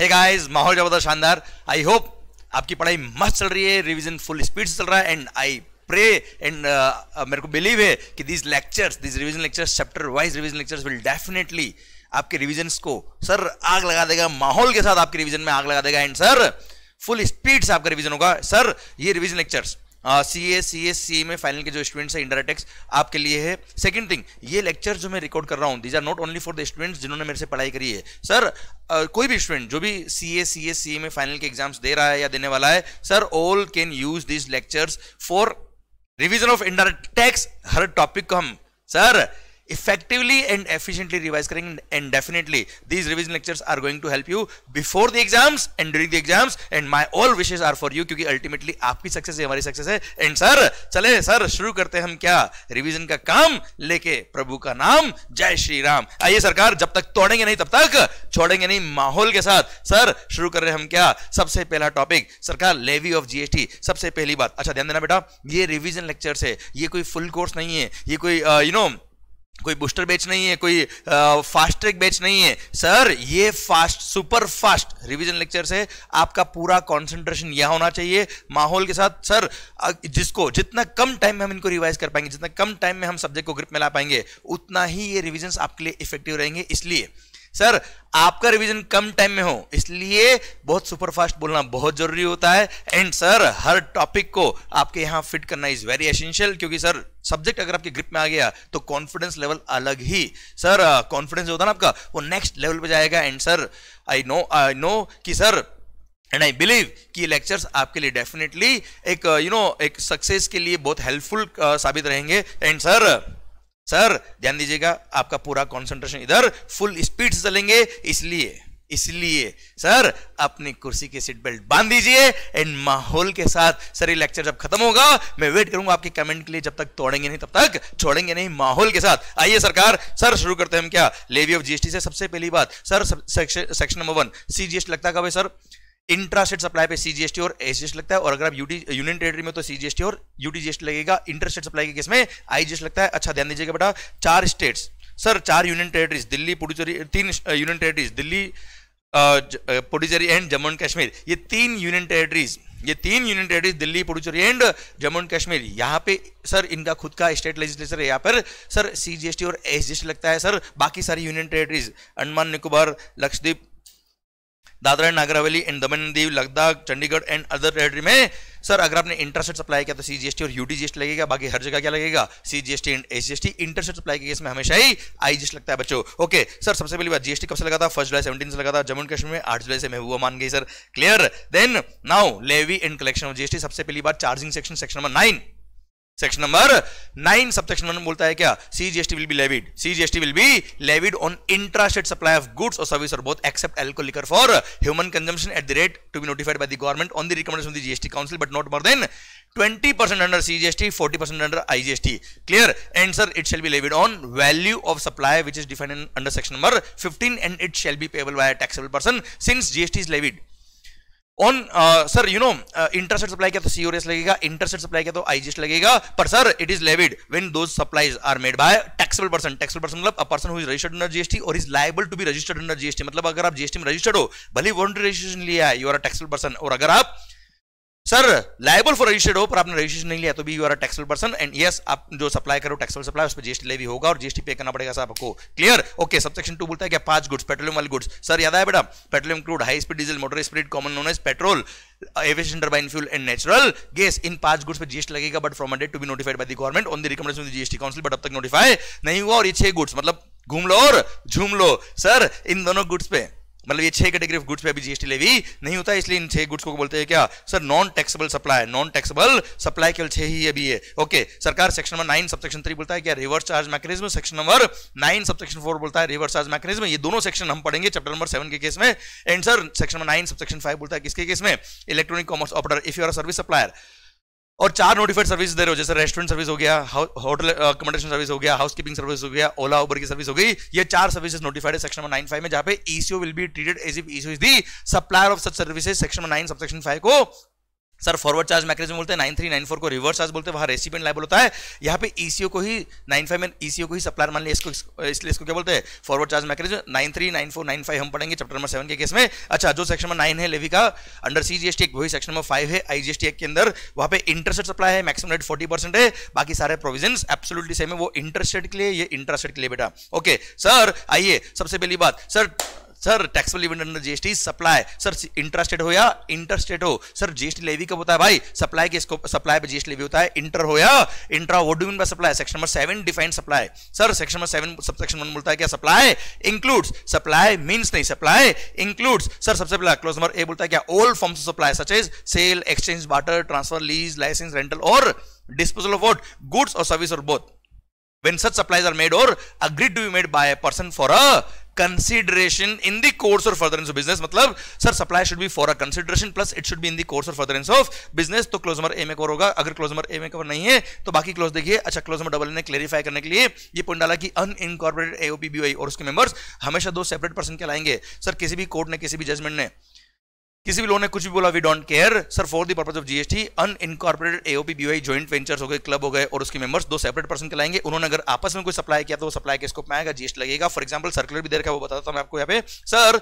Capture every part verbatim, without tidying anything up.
Hey guys, माहौल जबरदस्त शानदार। आई होप आपकी पढ़ाई मस्त चल रही है, रिवीजन फुल स्पीड से चल रहा है एंड आई प्रे एंड मेरे को बिलीव है कि this lectures this revision lectures chapter wise revision lectures will definitely आपके रिवीजन्स को सर आग लगा देगा, माहौल के साथ आपके रिवीजन में आग लगा देगा एंड सर फुल स्पीड से आपका रिवीजन होगा। सर ये revision lectures CA CS CA में फाइनल के जो स्टूडेंट्स हैं इंडरटेक्स आपके लिए है। सेकंड थिंग, ये लेक्चर जो मैं रिकॉर्ड कर रहा हूँ these are not only for the students जिन्होंने मेरे से पढ़ाई करी है। सर uh, कोई भी स्टूडेंट जो भी सीए सीएस सीए में फाइनल के एग्जाम्स दे रहा है या देने वाला है, sir all can use this lectures for revision of indirect tax. हर टॉपिक को हम sir effectively and efficiently revise करेंगे and definitely these revision lectures are going to help you before the exams and during the exams and my all wishes are for you क्योंकि ultimately आपकी success है हमारी success है। And sir चले sir शुरू करते हैं हम क्या रिविजन का काम लेके प्रभु का नाम, जय श्री राम। आइए सरकार, जब तक तोड़ेंगे नहीं तब तक छोड़ेंगे नहीं, माहौल के साथ सर शुरू कर रहे हम क्या। सबसे पहला टॉपिक सरकार लेवी ऑफ जीएसटी। सबसे पहली बात, अच्छा ध्यान देना बेटा, ये रिविजन लेक्चर्स है, ये कोई फुल कोर्स नहीं है, ये कोई you uh, know you know, कोई बूस्टर बैच नहीं है, कोई फास्ट ट्रैक बैच नहीं है। सर ये fast super fast revision lectures है, आपका पूरा कंसंट्रेशन यह होना चाहिए माहौल के साथ। सर जिसको जितना कम टाइम में हम इनको रिवाइज कर पाएंगे, जितना कम टाइम में हम सब्जेक्ट को ग्रिप में ला पाएंगे, उतना ही ये रिविजन्स आपके लिए इफेक्टिव रहेंगे। इसलिए सर आपका रिवीजन कम टाइम में हो इसलिए बहुत सुपर फास्ट बोलना बहुत जरूरी होता है एंड सर हर टॉपिक को आपके यहाँ फिट करना इज वेरी एसेंशियल क्योंकि सर सब्जेक्ट अगर आपके ग्रिप में आ गया तो कॉन्फिडेंस लेवल अलग ही सर कॉन्फिडेंस होता है ना आपका, वो नेक्स्ट लेवल पे जाएगा। And sir I know I know कि सर एंड आई बिलीव कि ये लेक्चर्स आपके लिए डेफिनेटली एक यू you नो know, एक सक्सेस के लिए बहुत हेल्पफुल uh, साबित रहेंगे। एंड सर सर ध्यान दीजिएगा, आपका पूरा कंसंट्रेशन इधर फुल स्पीड से चलेंगे, इसलिए इसलिए सर अपनी कुर्सी के सीट बेल्ट बांध दीजिए एंड माहौल के साथ सर ये लेक्चर जब खत्म होगा मैं वेट करूंगा आपके कमेंट के लिए। जब तक तोड़ेंगे नहीं तब तक छोड़ेंगे नहीं, माहौल के साथ। आइए सरकार सर शुरू करते हैं हम क्या लेवी ऑफ जीएसटी से। सबसे पहली बात sir section number one CGST लगता है कब है सर? इंट्रास्टेट सप्लाई पे सीजीएसटी और एसजीएसटी लगता है और अगर आप यूटी यूनियन टेरिटरी में तो सीजीएसटी और यूटीजीएसटी लगेगा। इंट्रास्टेट सप्लाई के केस में आईजीएसटी लगता है। अच्छा ध्यान दीजिएगा बेटा, चार स्टेट्स सर चार यूनियन टेरिटरीज दिल्ली पुडुचेरी, तीन union territories Delhi Puducherry and Jammu and Kashmir, ये तीन यूनियन टेरिटरीज ये तीन union territories Delhi Puducherry and Jammu and Kashmir, यहाँ पे सर इनका खुद का स्टेट लेजिस्लेचर है। यहाँ पर सर सीजीएसटी और एसजीएसटी लगता है। सर बाकी सारी union territories Andaman Nicobar Lakshadweep Dadra and Nagar Haveli and Daman Diu Ladakh Chandigarh and other territory में सर अगर आपने इंटरसेट सप्लाई किया तो सीजीएसटी और यूटीजीएसटी लगेगा, बाकी हर जगह क्या लगेगा CGST and SGST. Interstate supply के केस में हमेशा ही आईजीएसटी लगता है बच्चों। ओके सर, सबसे पहली बात जीएसटी कब से लगा था? फर्स्ट जुलाई सेवनटीन से लगा था। जम्मू एंड कश्मीर में आठ जुलाई से महबूबा मान गई sir, clear. Then now levy and collection of GST. सबसे पहली बात charging section section number nine section number nine sub section one बोलता है क्या CGST will be levied CGST will be levied on intrastate supply of goods और service और both except alcohol liquor for human consumption at the rate to be notified by the government on the recommendation of the GST council but not more than twenty percent under CGST, forty percent under IGST, clear. And sir it shall be levied on value of supply which is defined under section number fifteen and it shall be payable by a taxable person since GST is levied on sir you know interstate supply किया तो COS लगेगा, intersect supply किया तो IGST लगेगा, पर sir it is levied when those supplies are made by taxable person. Taxable person मतलब a person who is registered under GST और is liable to be registered under GST, मतलब अगर आप GST में रजिस्टर्ड हो भले वॉलंटरी रजिस्ट्रेशन लिया है you are a taxable person, और अगर आप सर लायबल फॉर रजिस्टर्ड हो पर आपने रजिस्ट्रेशन नहीं लिया तो भी you are a taxable person and yes आप जो सप्लाई करो टैक्सेबल सप्लाई उस पर जीएसटी लेवी होगा और जीएसटी पे करना पड़ेगा साहब आपको, clear. Okay, sub section two बोलता है क्या पांच गुड्स पेट्रोलियम वाले गुड्स। सर याद आया बेटा, petroleum crude high speed diesel motor spirit common known as petrol aviation turbine fuel and natural gas, इन पांच गुड्स पर जीएसटी लगेगा but from a date to be notified by the government on the recommendation of the GST council but अब तक notify नहीं हुआ। और ये छह गुड्स मतलब घूम लो और झूम लो सर, इन दोनों गुड्स पे मतलब ये छह कैटेगरी ऑफ गुड्स पे अभी जीएसटी लेवी नहीं होता है, इसलिए इन छह गुड्स को बोलते हैं क्या sir non taxable supply. Non taxable supply केवल छह ही अभी है। ओके सरकार section number nine sub section three बोलता है क्या reverse charge mechanism. Section number nine sub section four बोलता है रिवर्स चार्ज मैकेनिज्म। ये दोनों सेक्शन हम पढ़ेंगे चैप्टर नंबर सेवन के केस में। And sir section number nine sub section five बोलता है किसके केस में electronic commerce operator if you are service supplier और चार नोटिफाइड सर्विस दे रहे हो जैसे रेस्टोरेंट सर्विस हो गया, होटल अकोमोडेशन सर्विस हो गया, हाउसकीपिंग सर्विस हो गया, ओला उबर की सर्विस हो गई, ये चार सर्विसेज नोटिफाइड है सेक्शन नंबर नाइन फाइव में जहां पे ECO will be treated as if ECO is the supplier of such services. Section number nine subsection five को सर फॉरवर्ड चार्ज मैकेनिज्म बोलते हैं, नाइन थ्री नाइन फोर को reverse charge बोलते हैं, वहाँ रेसिपिएंट लायबल होता है, यहाँ पे ईसीओ को ही नाइन फाइव में ईसीओ को ही सप्लायर मान लिया, इसको इसलिए इसको क्या बोलते हैं forward charge mechanism. Nine three nine four nine five हम पढ़ेंगे चैप्टर नंबर सेवन के केस में। अच्छा, जो सेक्शन नंबर नाइन है लेवी का अंडर सीजीएसटी एक, वही सेक्शन नंबर फाइव है आईजीएसटी एक के अंदर, वहाँ पे इंटरेस्ट सप्लाई है, मैक्सिमम रेट फोर्टी परसेंट है, बाकी सारे प्रोविजन एब्सोल्युटली सेम है, वो इंटरेस्ट रेट के लिए, ये इंटरेस्ट रेट के लिए बेटा। ओके सर, आइए सबसे पहली बात, sir sir taxable event under GST supply, sir intrastate हो या इंटरस्टेट हो, सर जीएसटी लेवी कब होता है भाई, सप्लाई के स्कोप, सप्लाई पे जीएसटी लेवी होता है, इंटर हो या intra, what do you mean by supply, section number seven define supply. Sir section number seven subsection one बोलता है क्या, सप्लाई इंक्लूड्स, सप्लाई मींस नहीं, सप्लाई इंक्लूड्स। सर सबसे पहला क्लॉज नंबर ए बोलता है क्या, all forms of supply such as sale, exchange, barter, transfer, lease, licence, rental और डिस्पोजल ऑफ व्हाट, गुड्स और सर्विस और both, when such supplies are made or agreed to be made by a person for a consideration in the course or furtherance of business, मतलब sir supply should be for a consideration plus it should be in the course or furtherance of business। तो clause number A में cover होगा, अगर close number A में cover नहीं है तो बाकी क्लोज देखिए। अच्छा, क्लोज नंबर डबल ने क्लेरिफाई करने के लिए ये पॉइंट डाला कि अनइनकॉर्पोरेटेड एओपीबीआई और उसके मेंबर्स हमेशा दो सेपरेट पर्सन के लाएंगे। सर किसी भी कोर्ट ने, किसी भी जजमेंट ने, किसी भी लोगों ने कुछ भी बोला, we don't care. Sir for the purpose of GST unincorporated एओपीबीआई joint ventures हो गए, क्लब हो गए और उसके मेंबर्स दो सेपरेट पर्सन के लाएंगे। उन्होंने अगर आपस में कोई सप्लाई किया तो वो सप्लाई के स्कोप में आएगा, जीएसटी लगेगा। फॉर एग्जांपल सर्कुलर भी दे रखा है, वो बताता हूं मैं आपको यहाँ पे। सर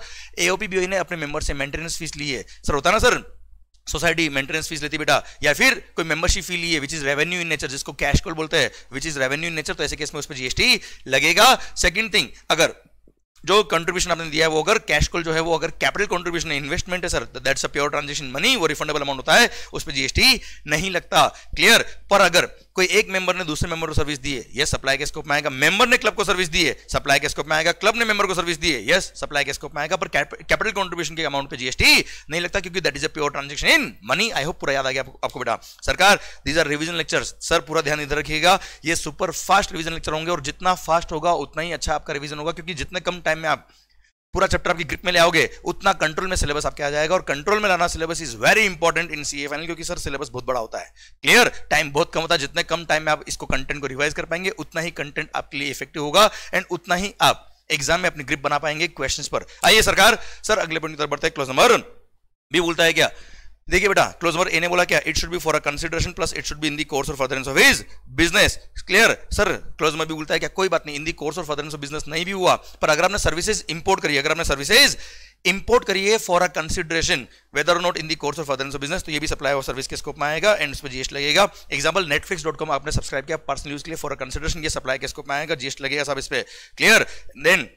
एओपीबीआई ने अपने मेंबर से मेंटेनेंस फीस ली है, सर होता ना सर सोसाइटी मेंटेनेंस फीस लेती बेटा, या फिर कोई मेंबरशिप फी ली है which is revenue in nature, जिसको कैश कॉल बोलते हैं, which is revenue in nature, तो ऐसे केस में उस पर जीएसटी लगेगा। सेकंड थिंग, अगर जो कंट्रीब्यूशन आपने दिया है वो अगर कैश कॉल जो है वो अगर कैपिटल कंट्रीब्यूशन है, इन्वेस्टमेंट है sir, that's a pure transaction money, वो रिफंडेबल अमाउंट होता है, उस पर जीएसटी नहीं लगता। क्लियर। पर अगर कोई एक मेंबर ने दूसरे मेंबर को सर्विस दी है, यस सप्लाई के स्कोप में आएगा। मेंबर ने क्लब को सर्विस दी है, सप्लाई के स्कोप में आएगा। क्लब ने मेंबर को सर्विस दी है, यस सप्लाई के स्कोप में आएगा, पर कैपिटल कंट्रीब्यूशन के अमाउंट पे जीएसटी नहीं लगता क्योंकि that is a pure transaction in money. I hope पूरा याद आ गया आपको, आपको बेटा। सरकार these are revision lectures, sir पूरा ध्यान इधर रखिएगा, ये सुपर फास्ट रिवीजन लेक्चर होंगे और जितना फास्ट होगा उतना ही अच्छा आपका रिवीजन होगा, क्योंकि जितने कम टाइम में आप पूरा चैप्टर आपकी ग्रिप में ले आओगे उतना कंट्रोल में सिलेबस आपके आ जाएगा। और कंट्रोल में लाना syllabus is very important in CA final, क्योंकि सर सिलेबस बहुत बड़ा होता है। क्लियर। टाइम बहुत कम होता है, जितने कम टाइम में आप इसको कंटेंट को रिवाइज कर पाएंगे उतना ही कंटेंट आपके लिए इफेक्टिव होगा एंड उतना ही आप एग्जाम में अपनी ग्रिप बना पाएंगे क्वेश्चंस पर। आइए सरकार, सर अगले पॉइंट की तरफ बढ़ते हैं। क्लोज नंबर भी बोलता है क्या, देखिए बेटा क्लोज नंबर ए ने बोला क्या, it should be for a consideration plus it should be in the course और furtherance of his business. Clear. Sir close number भी बोलता है क्या, कोई बात नहीं, इन द कोर्स और फर्दरेंस ऑफ बिजनेस नहीं भी हुआ, पर अगर आपने सर्विसेज इंपोर्ट करी, अगर आपने सर्विसेज इंपोर्ट करिए फॉर अ कंसिडरेशन वेदर और not in the course of furtherance of business, तो ये भी सप्लाई और सर्विस के स्कोप में आएगा एंड उस पर जीएसटी लगेगा। एग्जांपल नेटफ्लिक्स डॉट कॉम आपने सब्सक्राइब किया पर्सनल यूज के लिए फॉर अ कंसिडरेशन, ये सप्लाई के स्कोप में आएगा, जीएसटी लगेगा सब इस पे। क्लियर। देन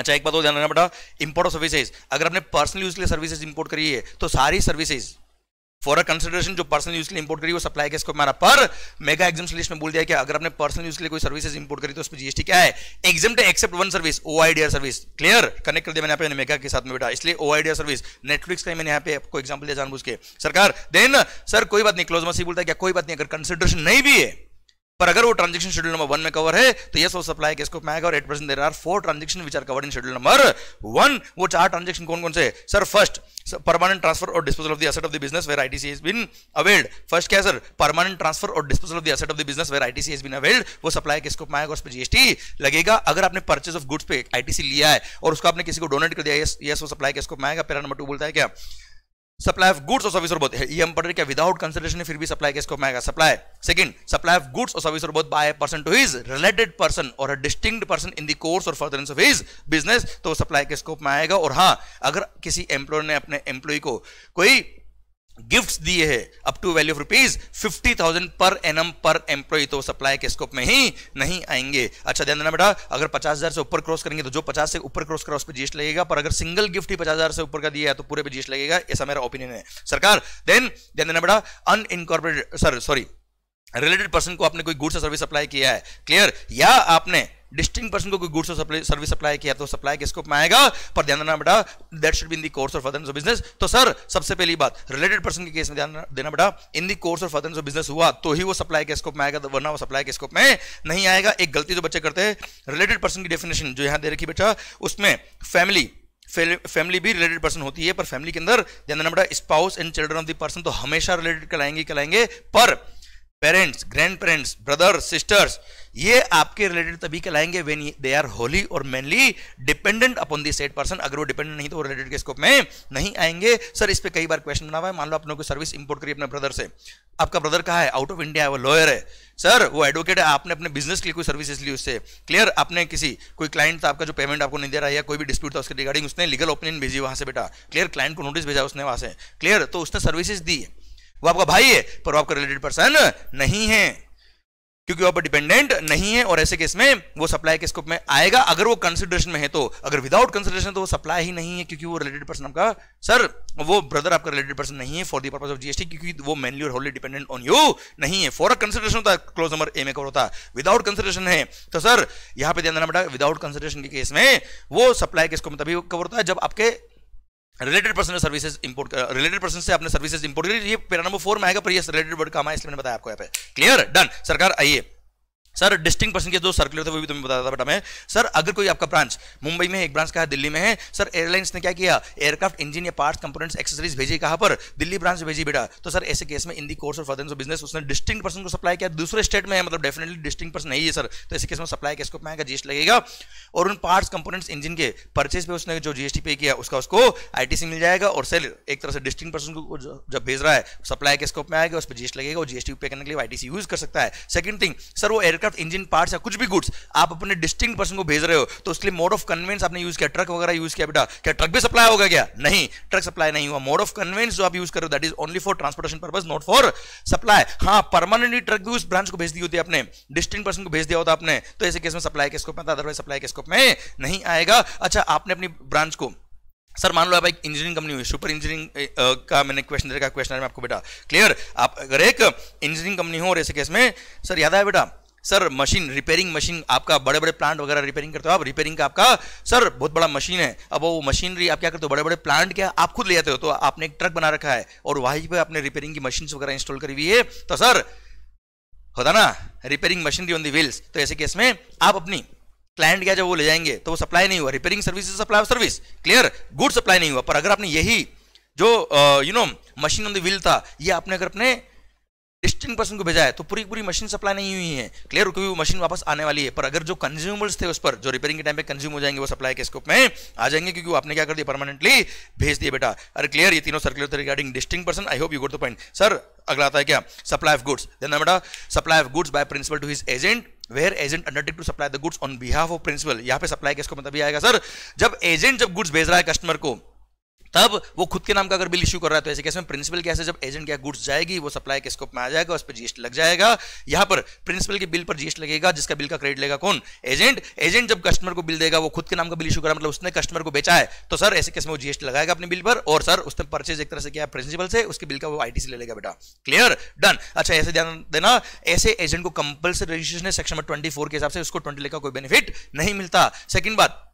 अच्छा एक बात और ध्यान रखना बेटा, इंपोर्ट ऑफ सर्विसेज, अगर आपने पर्सनल यूज के लिए सर्विसेज इंपोर्ट करी है तो सारी सर्विसेज फॉर अ कंसिडरेशन जो पर्सनल यूज के लिए इंपोर्ट करी वो सप्लाई के स्कोप में आ रहा। पर मेगा एग्जाम्स लिस्ट में बोल दिया कि अगर आपने पर्सनल यूज के लिए कोई सर्विसेज इंपोर्ट करी तो उस पर जीएसटी क्या है, एग्जम्प्ट है except one service, ओआईडीआर service. Clear. Connect कर दिया मैंने यहाँ पे मेगा के साथ में बेटा, इसलिए ओआईडीआर सर्विस नेटफ्लिक्स का मैंने यहाँ पे आपको एग्जाम्पल दिया जानबूझ के। सरकार देन सर कोई बात नहीं, क्लोज मसी बोलता है क्या, कोई बात नहीं, अगर कंसिडरेशन नहीं भी है पर अगर वो ट्रांजेक्शन शेड्यूल नंबर वन में कवर है तो यस वो सप्लाई के स्कोप में आएगा। और eight percent there are four transaction which are covered in schedule number one. वो चार ट्रांजेक्शन कौन कौन से, sir first permanent transfer or disposal of the asset of the business where ITC has been availed. First क्या है sir, permanent transfer or disposal of the asset of the business where ITC has been availed, वो supply के scope में आएगा, उस पर GST लगेगा। अगर आपने परचेज ऑफ गुड्स पे आईटीसी लिया है और उसको आपने किसी को डोनेट कर दिया, यस यस वो सप्लाई के स्कोप में आएगा। पैरा नंबर टू बोलता है क्या, सप्लाई ऑफ गुड्स और सर्विस और बोथ, ये हम पढ़ रहे क्या, विदाउट कंसिडरेशन फिर भी सप्लाई के स्कोप में आएगा। Supply second, supply of goods और सर्विस और both by a person to his related person or a distinct person in the course और फर्दरेंस ऑफ हिज बिजनेस, तो सप्लाई के स्कोप में आएगा। और हाँ, अगर किसी एम्प्लॉयर ने अपने एम्प्लॉय को कोई गिफ्ट्स दिए है up to value of rupees fifty thousand per annum per employee, तो सप्लाई के स्कोप में ही नहीं आएंगे। अच्छा ध्यान देना बेटा, अगर पचास हजार से ऊपर क्रॉस करेंगे तो जो पचास से ऊपर क्रॉस करा उस पर जीएसटी लगेगा, पर अगर सिंगल गिफ्ट ही पचास हजार से ऊपर का दिया है तो पूरे पे जीएसटी लगेगा, ऐसा मेरा ओपिनियन है। सरकार देन ध्यान देना बेटा, unincorporated sir sorry related person को आपने कोई गुड्स और सर्विस सप्लाई किया है, क्लियर, या आपने डिस्टिंक्ट पर्सन को कोई गुड्स और सर्विस सप्लाई किया तो सप्लाई के स्कोप में आएगा, पर ध्यान देना बेटा that should be in the course और फर्दरेंस ऑफ बिजनेस। तो सर सबसे पहली बात, रिलेटेड पर्सन के केस में ध्यान देना बेटा, इन द कोर्स और फर्दरेंस ऑफ बिजनेस हुआ तो ही वो सप्लाई के स्कोप में आएगा, वरना वो सप्लाई के स्कोप में नहीं आएगा। एक गलती जो बच्चे करते हैं, रिलेटेड पर्सन की डेफिनेशन जो यहाँ दे रखी बेटा उसमें फैमिली फैमिली भी रिलेटेड पर्सन होती है, पर फैमिली के अंदर ध्यान देना बेटा spouse and children of the person तो हमेशा रिलेटेड कराएंगे कराएंगे पर parents, grandparents, brother, sisters, ये आपके रिलेटेड तभी कहलाएंगे when they are wholly or mainly dependent upon the said person. अगर वो डिपेंडेंट नहीं तो वो रिलेटेड के स्कोप में नहीं आएंगे। सर इस पे कई बार क्वेश्चन बना हुआ है। मान लो आप लोगों को सर्विस इंपोर्ट करिए अपने ब्रदर से, आपका ब्रदर कहाँ है, आउट ऑफ इंडिया है, वो लॉयर है, सर वो एडवोकेट है, आपने अपने बिजनेस के लिए कोई सर्विसेज ली उससे, क्लियर, आपने किसी कोई क्लाइंट था आपका जो पेमेंट आपको नहीं दे रहा है या कोई भी डिस्प्यूट था उसके रिगार्डिंग उसने लीगल ओपिनियन भेजी वहाँ से, बेटा क्लियर, क्लाइंट को नोटिस भेजा उसने वहाँ से, क्लियर, तो उसने सर्विसेज दी, वो आपका भाई है पर वो आपका रिलेटेड पर्सन नहीं है क्योंकि वहां पर डिपेंडेंट नहीं है और ऐसे केस में वो सप्लाई के स्कोप में आएगा अगर वो कंसिडरेशन में है तो। अगर विदाउट कंसिडरेशन तो वो सप्लाई ही नहीं है क्योंकि वो रिलेटेड पर्सन आपका, सर वो ब्रदर आपका रिलेटेड पर्सन नहीं है for the purpose of GST क्योंकि वो मेनली और होली डिपेंडेंट ऑन यू नहीं है। फॉर अ कंसिडरेशन होता है क्लोज नंबर ए में कवर होता, विदाउट कंसिडरेशन है तो सर यहां पर ध्यान देना बेटा, विदाउट कंसिडरेशन के केस में वो सप्लाई के स्कोप में तभी कवर होता है जब आपके रिलेटेड पर्सन ने सर्विसेज इंपोर्ट, रिलेटेड पर्सन से आपने सर्विसेज इंपोर्ट करी, ये पैरा नंबर फोर में आएगा पर ये रिलेटेड वर्ड का हमारा इसलिए मैंने बताया आपको यहाँ पे, क्लियर, डन। सरकार आइए, सर डिस्टिंक्ट पर्सन के जो सर्कुलर थे वो भी तुम्हें बताया था बेटा मैं, सर अगर कोई आपका ब्रांच मुंबई में एक ब्रांच कहा दिल्ली में है, सर एयरलाइंस ने क्या किया, एयरक्राफ्ट इंजन या पार्ट्स कंपोनेंट्स एक्सेसरीज भेजी कहाँ पर, दिल्ली ब्रांच भेजी बेटा, तो सर ऐसे केस में in the course of others business उसने डिस्टिंक्ट पर्सन को सप्लाई किया दूसरे स्टेट में है, मतलब डेफिनेटली डिस्टिंक्ट पर्सन नहीं है सर, तो ऐसे केस में सप्लाई के स्कोप में आएगा, जीएसटी लगेगा और उन पार्ट्स कंपोनेंट्स इंजन के परचेज पे उसने जो जीएसटी पे किया उसका उसको आईटीसी मिल जाएगा और सेल एक तरह से डिस्टिंक्ट पर्सन को जब भेज रहा है सप्लाई के स्कोप में आएगा, उस पर जीएसटी लगेगा और जीएसटी पे करने के लिए आईटीसी यूज कर सकता है। सेकंड थिंग, सर वो एयरक्राफ्ट इंजन पार्ट्स या कुछ भी गुड्स आप अपने डिस्टिंक्ट पर्सन को भेज रहे हो तो उसके लिए मोड ऑफ कन्वेंस आपने यूज किया, ट्रक वगैरह यूज किया बेटा, क्या ट्रक भी सप्लाई होगा क्या, नहीं, ट्रक सप्लाई नहीं हुआ। मोड ऑफ कन्वेंस जो आप यूज कर रहे हो that is only for transportation purpose not for supply. हां, परमानेंटली ट्रक भी उस ब्रांच को भेज दी होती है आपने, डिस्टिंक्ट पर्सन को भेज दिया होता आपने, तो ऐसे केस में सप्लाई के स्कोप में, अदरवाइज सप्लाई के स्कोप में नहीं आएगा। अच्छा, आपने अपनी ब्रांच को, सर मान लो आप एक इंजीनियरिंग कंपनी हुई, सुपर इंजीनियरिंग का मैंने क्वेश्चन देखा, क्वेश्चन में आपको बेटा क्लियर, आप अगर एक इंजीनियरिंग कंपनी हो और ऐसे केस में सर याद है बेटा, सर मशीन रिपेयरिंग मशीन आपका बड़े बड़े प्लांट वगैरह रिपेयरिंग करते हो आप, रिपेयरिंग का आपका सर बहुत बड़ा मशीन है, अब वो मशीनरी आप क्या करते हो, बड़े बड़े प्लांट क्या आप खुद ले जाते हो, तो आपने एक ट्रक बना रखा है और वहीं पे आपने रिपेयरिंग की मशीन वगैरह इंस्टॉल करी हुई है, तो सर होता ना repairing machinery on the wheels, तो ऐसे केस में आप अपनी क्लाइंट क्या जब वो ले जाएंगे तो वो सप्लाई नहीं हुआ, repairing service supply of service, clear, good supply नहीं हुआ। पर अगर आपने यही जो you know machine on the wheel था ये आपने अगर अपने डिस्टिंक्ट पर्सन को भेजा है तो पूरी पूरी मशीन सप्लाई नहीं हुई है, क्लियर, क्योंकि वो मशीन वापस आने वाली है, पर अगर जो कंज्यूमर्स थे उस पर जो रिपेयरिंग के टाइम पे कंज्यूम हो जाएंगे वो सप्लाई के स्कोप में आ जाएंगे क्योंकि वो आपने क्या कर दिया, परमानेंटली भेज दिया बेटा। अरे क्लियर, ये तीनों circular regarding distinct person, I hope you got the point. Sir अगला आता है क्या, सप्लाई ऑफ गुड्स, देना बेटा, supply of goods by principal to his agent where agent undertake to supply the goods on behalf of principal. यहाँ पे supply के scope में तभी आएगा सर जब एजेंट जब गुड्स भेज रहा है कस्टमर को तब वो खुद के नाम का अगर बिल इश्यू कर रहा है, तो ऐसे केस में प्रिंसिपल कैसे जब एजेंट क्या गुड्स जाएगी वो सप्लाई के स्कोप में आ जाएगा, उस पर जीएसटी लग जाएगा। यहाँ पर प्रिंसिपल के बिल पर जीएसटी लगेगा जिसका बिल का क्रेडिट लेगा कौन, एजेंट। एजेंट जब कस्टमर को बिल देगा वो खुद के नाम का बिल इशू कर रहा है, मतलब उसने कस्टमर को बेचा है, तो सर ऐसे केस में वो जीएसटी लगाएगा अपने बिल पर और सर उसने परचेज एक तरह से किया प्रिंसिपल से, उसके बिल का वो आईटीसी ले लेगा बेटा, क्लियर, डन। अच्छा, ऐसे ध्यान देना, ऐसे एजेंट को compulsory registration section number twenty four के हिसाब से उसको ट्वेंटी लेकर कोई बेनिफिट नहीं मिलता। सेकंड बात,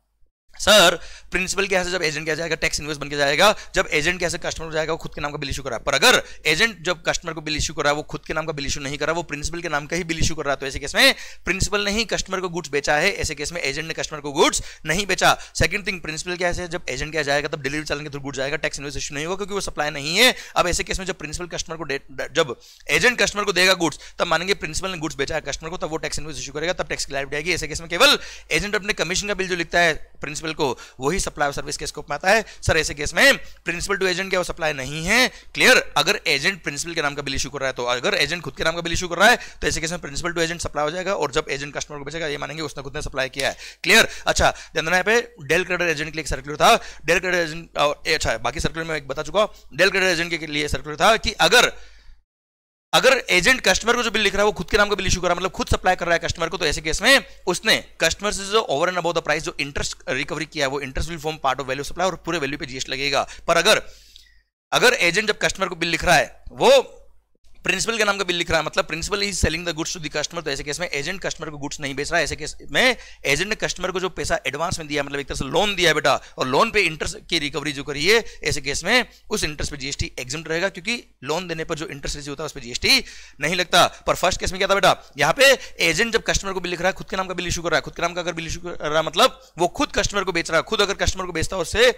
सर प्रिंसिपल कैसे जब एजेंट क्या जाएगा टैक्स इन्वेस्ट बन के जाएगा, जब एजेंट कैसे कस्टमर को जाएगा वो खुद के नाम का बिल इशू कर रहा है, पर अगर एजेंट जब कस्टमर को बिल इशू कर रहा है वो खुद के नाम का बिल इशू नहीं कर रहा, वो प्रिंसिपल के नाम का ही बिल इशू कर रहा है, तो ऐसे केस में प्रिंसिपल ने ही कस्टमर को गुड्स बेचा है, ऐसे केस में एजेंट ने कस्टमर को गुड्स नहीं बेचा। सेकंड थिंग, प्रिंसिपल कैसे जब एजेंट क्या जाएगा तब डिलीवरी चालन के थ्रू गुड्स जाएगा, टैक्स इन्वेस्ट इशू नहीं होगा क्योंकि वो सप्लाई नहीं है। अब ऐसे केस में जब प्रिंसिपल कस्टमर को जब एजेंट कस्टमर को देगा गुड्स तब मानेंगे प्रिंसिपल ने गुड्स बेचा है कस्टमर को, तब वो टैक्स इन्वेस्ट इशू करेगा, तब टैक्स की लाइफ आएगी। ऐसे केस में केवल एजेंट अपने कमीशन का बिल जो लिखता है प्रिंसिपल को वही सप्लाई ऑफ सर्विस के स्कोप में आता है। सर ऐसे केस में प्रिंसिपल टू एजेंट क्या वो सप्लाई नहीं है, क्लियर, अगर एजेंट प्रिंसिपल के नाम का बिल इशू कर रहा है, तो अगर एजेंट खुद के नाम का बिल इशू कर रहा है तो ऐसे केस में प्रिंसिपल टू एजेंट सप्लाई हो जाएगा और जब एजेंट कस्टमर को बेचेगा ये मानेंगे उसने खुद ने सप्लाई किया है, क्लियर। अच्छा ध्यान देना, यहां पे डेल क्रेडिट एजेंट के लिए सर्कुलर था, डेल क्रेडिट एजेंट और अच्छा बाकी सर्कुलर में एक बता चुका हूं, डेल क्रेडिट एजेंट के लिए सर्कुलर था कि अगर अगर एजेंट कस्टमर को जो बिल लिख रहा है वो खुद के नाम का बिल इशू कर रहा है, मतलब खुद सप्लाई कर रहा है कस्टमर को, तो ऐसे केस में उसने कस्टमर से जो over and above the price जो इंटरेस्ट रिकवरी किया है वो interest will form part of value supply और पूरे वैल्यू पे जीएसटी लगेगा। पर अगर अगर एजेंट जब कस्टमर को बिल लिख रहा है वो प्रिंसिपल के नाम का बिल लिख रहा है, मतलब principal is selling the goods to the customer, तो ऐसे केस में एजेंट कस्टमर को गुड्स नहीं बेच रहा है, ऐसे केस में एजेंट ने कस्टमर को जो पैसा एडवांस में दिया मतलब एक तरह से लोन दिया है बेटा और लोन पे इंटरेस्ट की रिकवरी जो करी है, ऐसे केस में उस इंटरेस्ट पे जीएसटी एग्जम्प्ट रहेगा क्योंकि लोन देने पर जो इंटरेस्ट रिसीव होता है उस पर जीएसटी नहीं लगता। पर फर्स्ट केस में क्या था बेटा, यहाँ पे एजेंट जब कस्टमर को बिल लिख रहा है खुद के नाम का बिल इशू कर रहा है, खुद के नाम का अगर बिल इशू कर रहा है मतलब वो खुद कस्टमर को बेच रहा है, खुद अगर कस्टमर को बेचता है उससे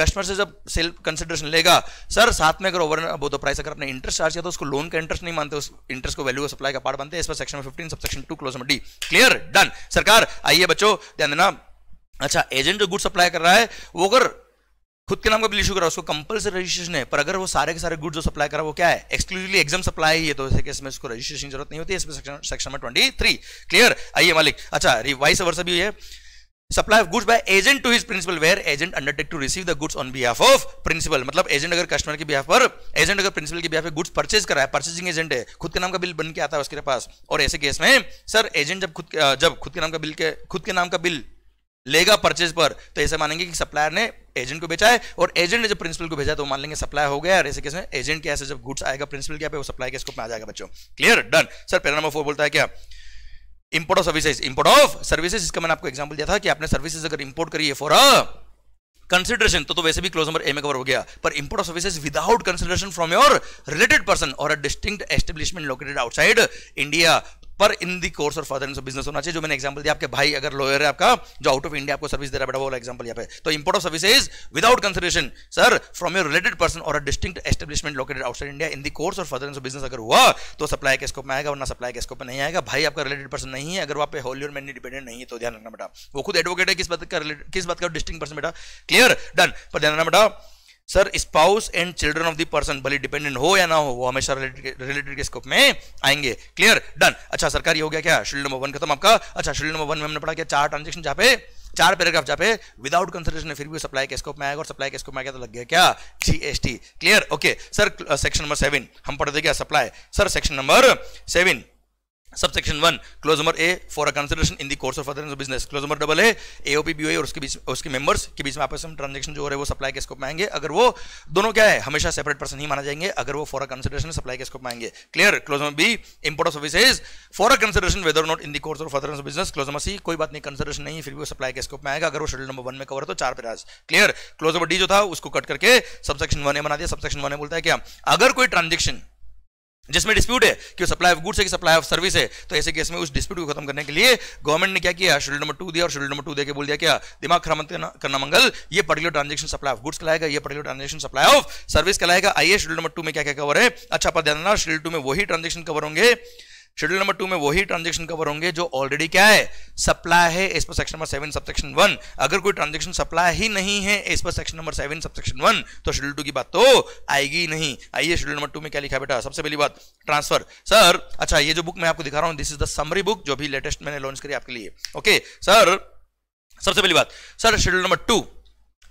कस्टमर से जब सेल कंसिडरेशन लेगा सर साथ में अगर over and above the price अगर अपने इंटरेस्ट चार्ज किया तो उसको लोन का इंटरेस्ट नहीं मानते, उस इंटरेस्ट को वैल्यू सप्लाई का पार्ट बनते हैं। इस पर सेक्शन में फिफ्टीन सबसेक्शन टू क्लोज में डी। क्लियर, डन सरकार। आइए बच्चों ध्यान देना। अच्छा, एजेंट जो गुड सप्लाई कर रहा है वो अगर खुद के नाम का बिल इशू करा उसको कंपलसरी रजिस्ट्रेशन है, पर अगर वो सारे के सारे गुड जो सप्लाई करा वो क्या है, एक्सक्लूसिवली एग्जाम सप्लाई ही है, तो इसमें उसको रजिस्ट्रेशन जरूरत नहीं होती है। इसमें सेक्शन में ट्वेंटी थ्री। क्लियर। आइए मालिक। अच्छा, वाइस वर्सा भी है, supply of goods by agent to his principal where agent undertake to receive the goods on behalf of principal. मतलब एजेंट अगर कस्टमर के बिहाफ पर, एजेंट अगर प्रिंसिपल के बिहाफ पे गुड्स परचेज करा है, परचेजिंग एजेंट है, खुद के नाम का बिल बन के आता है उसके पास, और ऐसे केस में सर एजेंट जब खुद जब खुद के नाम का बिल के खुद के नाम का बिल लेगा परचेज पर, तो ऐसे मानेंगे कि सप्लायर ने एजेंट को बेचा है और एजेंट ने जब प्रिंसिपल को भेजा तो मान लेंगे सप्लाई हो गया। और ऐसे केस में एजेंट के ऐसे जब गुड्स आएगा प्रिंसिपल के पे वो सप्लाई के स्कोप में आ जाएगा बच्चों। Clear, done sir. Para number four बोलता है क्या, import of services. Import of services, इसका मैंने आपको एग्जांपल दिया था कि आपने सर्विसेज अगर इंपोर्ट करी है फॉर अ कंसिडरेशन तो तो वैसे भी क्लोज नंबर ए में कवर हो गया, पर import of services without consideration from your related person or a distinct establishment located outside India पर in the course or further business होना चाहिए। जो मैंने एग्जांपल दिया, आपके भाई अगर लॉयर है आपका जो आउट ऑफ इंडिया आपको सर्विस दे रहा है बेटा, वो वाला एग्जांपल यहाँ पे। तो import of services without consideration sir from your related person or a distinct establishment located outside India in the course or further business अगर हुआ तो सप्लाई के स्कोप में आएगा, वरना सप्लाई के स्कोप में नहीं आएगा। भाई आपका रिलेटेड पर्सन नहीं है, अगर वहाँ पे होलियर मैन डिपेंडेंट नहीं है तो ध्यान रखना बेटा, वो खुद एडवोकेट है, किस बात का किस बात का डिस्टिंक्ट पर्सन बेटा। Clear, done. पर ध्यान रखना बेटा sir spouse and children of the person भले डिपेंडेंट हो या ना हो, वो हमेशा रिलेटेड के स्कोप में आएंगे। Clear, done. अच्छा सरकार, ये हो गया क्या, शेड्यूल नंबर वन खत्म आपका। अच्छा, शेड्यूल नंबर वन में हमने पढ़ा क्या, चार ट्रांजेक्शन जहाँ पे चार पैराग्राफ जहाँ पे विदाउट कंसिडरेशन फिर भी सप्लाई के स्कोप में आएगा, और सप्लाई के स्कोप में आएगा तो लग गया क्या, GST. Clear, okay sir. Section number seven हम पढ़ते क्या, supply. Sir section number seven subsection one clause number A for a consideration in the course of other business, clause number double है एओपीबीओआई और उसके बीच उसके मेंबर्स के बीच में आपस में ट्रांजैक्शन जो हो रहे हैं वो सप्लाई के स्कोप में आएंगे। अगर वो दोनों क्या है, हमेशा सेपरेट पर्सन ही माना जाएंगे, अगर वो फॉर अ कंसिडरेशन सप्लाई के स्कोप में आएंगे। Clear, clause number B import of services for a consideration whether not in the course of other business, clause number C कोई बात नहीं कंसिडरेशन नहीं फिर भी वो सप्लाई के स्कोप में आएगा, अगर वो शेड्यूल नंबर वन में कवर है तो चार paras. Clear, clause number D जो था उसको कट करके सबसेक्शन वन ए बना दिया। सबसेक्शन वन ए बोलता है क्या, अगर कोई ट्रांजेक्शन जिसमें डिस्प्यूट है कि सप्लाई ऑफ गुड्स है कि सप्लाई ऑफ सर्विस है, तो ऐसे केस में उस डिस्प्यूट को खत्म करने के लिए गवर्नमेंट ने क्या किया, शेड्यूल नंबर टू दिया, और शेड्यूल नंबर टू देके बोल दिया क्या, दिमाग खराब करना मंगल, ये particular transaction supply of goods कहलाएगा, ये particular transaction supply of service कहलाएगा। आइए शेड्यूल नंबर टू में क्या क्या कवर है। अच्छा पर ध्यान देना, शेड्यूल टू में वही ट्रांजेक्शन कवर होंगे शेड्यूल नंबर टू में वही ट्रांजेक्शन कवर होंगे जो ऑलरेडी क्या है, सप्लाई है। इस पर section number seven subsection one, अगर कोई ट्रांजेक्शन सप्लाई ही नहीं है इस पर section number seven subsection one तो शेड्यूल टू की बात तो आएगी नहीं। आइए शेड्यूल नंबर टू में क्या लिखा बेटा, सबसे पहली बात ट्रांसफर। सर अच्छा, ये जो बुक मैं आपको दिखा रहा हूँ this is the summary book जो भी लेटेस्ट मैंने लॉन्च करी आपके लिए। ओके सर, सबसे पहली बात sir schedule number two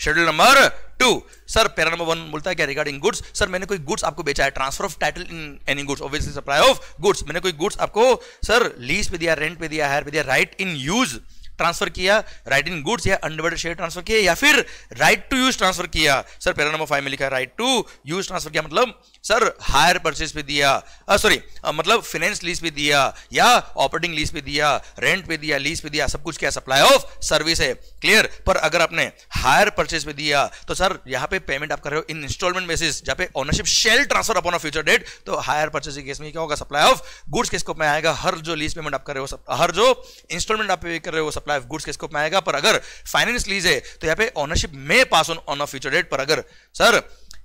schedule number two sir para number one बोलता है क्या, रिगार्डिंग गुड्स। सर मैंने कोई गुड्स आपको बेचा है, transfer of title in any goods obviously supply of goods. मैंने कोई गुड्स आपको सर लीज पे दिया, रेंट पे दिया, हायर पे दिया, राइट इन यूज ट्रांसफर किया, राइट इन गुड्स या अनडिवाइडेड शेयर ट्रांसफर किया, या फिर राइट टू यूज ट्रांसफर किया। सर पैरा नंबर फाइव में लिखा है राइट टू यूज ट्रांसफर किया मतलब सर हायर परचेज पे दिया, सॉरी मतलब फाइनेंस लीज पे दिया या ऑपरेटिंग लीज पे दिया, रेंट पे दिया, लीज पे दिया, सब कुछ क्या सप्लाई ऑफ सर्विस है। क्लियर, पर अगर आपने हायर परचेज पे दिया तो सर यहाँ पे पेमेंट आप कर रहे हो इन इंस्टॉलमेंट बेसिस, जहाँ पे ownership shall transfer upon a future date, तो हायर परचेज केस में क्या होगा, सप्लाई ऑफ गुड्स के स्कोप में आएगा। हर जो लीज पेमेंट आप कर रहे हो, हर जो इंस्टॉलमेंट आप पे कर रहे हो सप्लाई ऑफ गुड्स के स्कोप में आएगा। पर अगर फाइनेंस लीज है तो यहाँ पे ऑनरशिप में pass on on a future date, पर अगर सर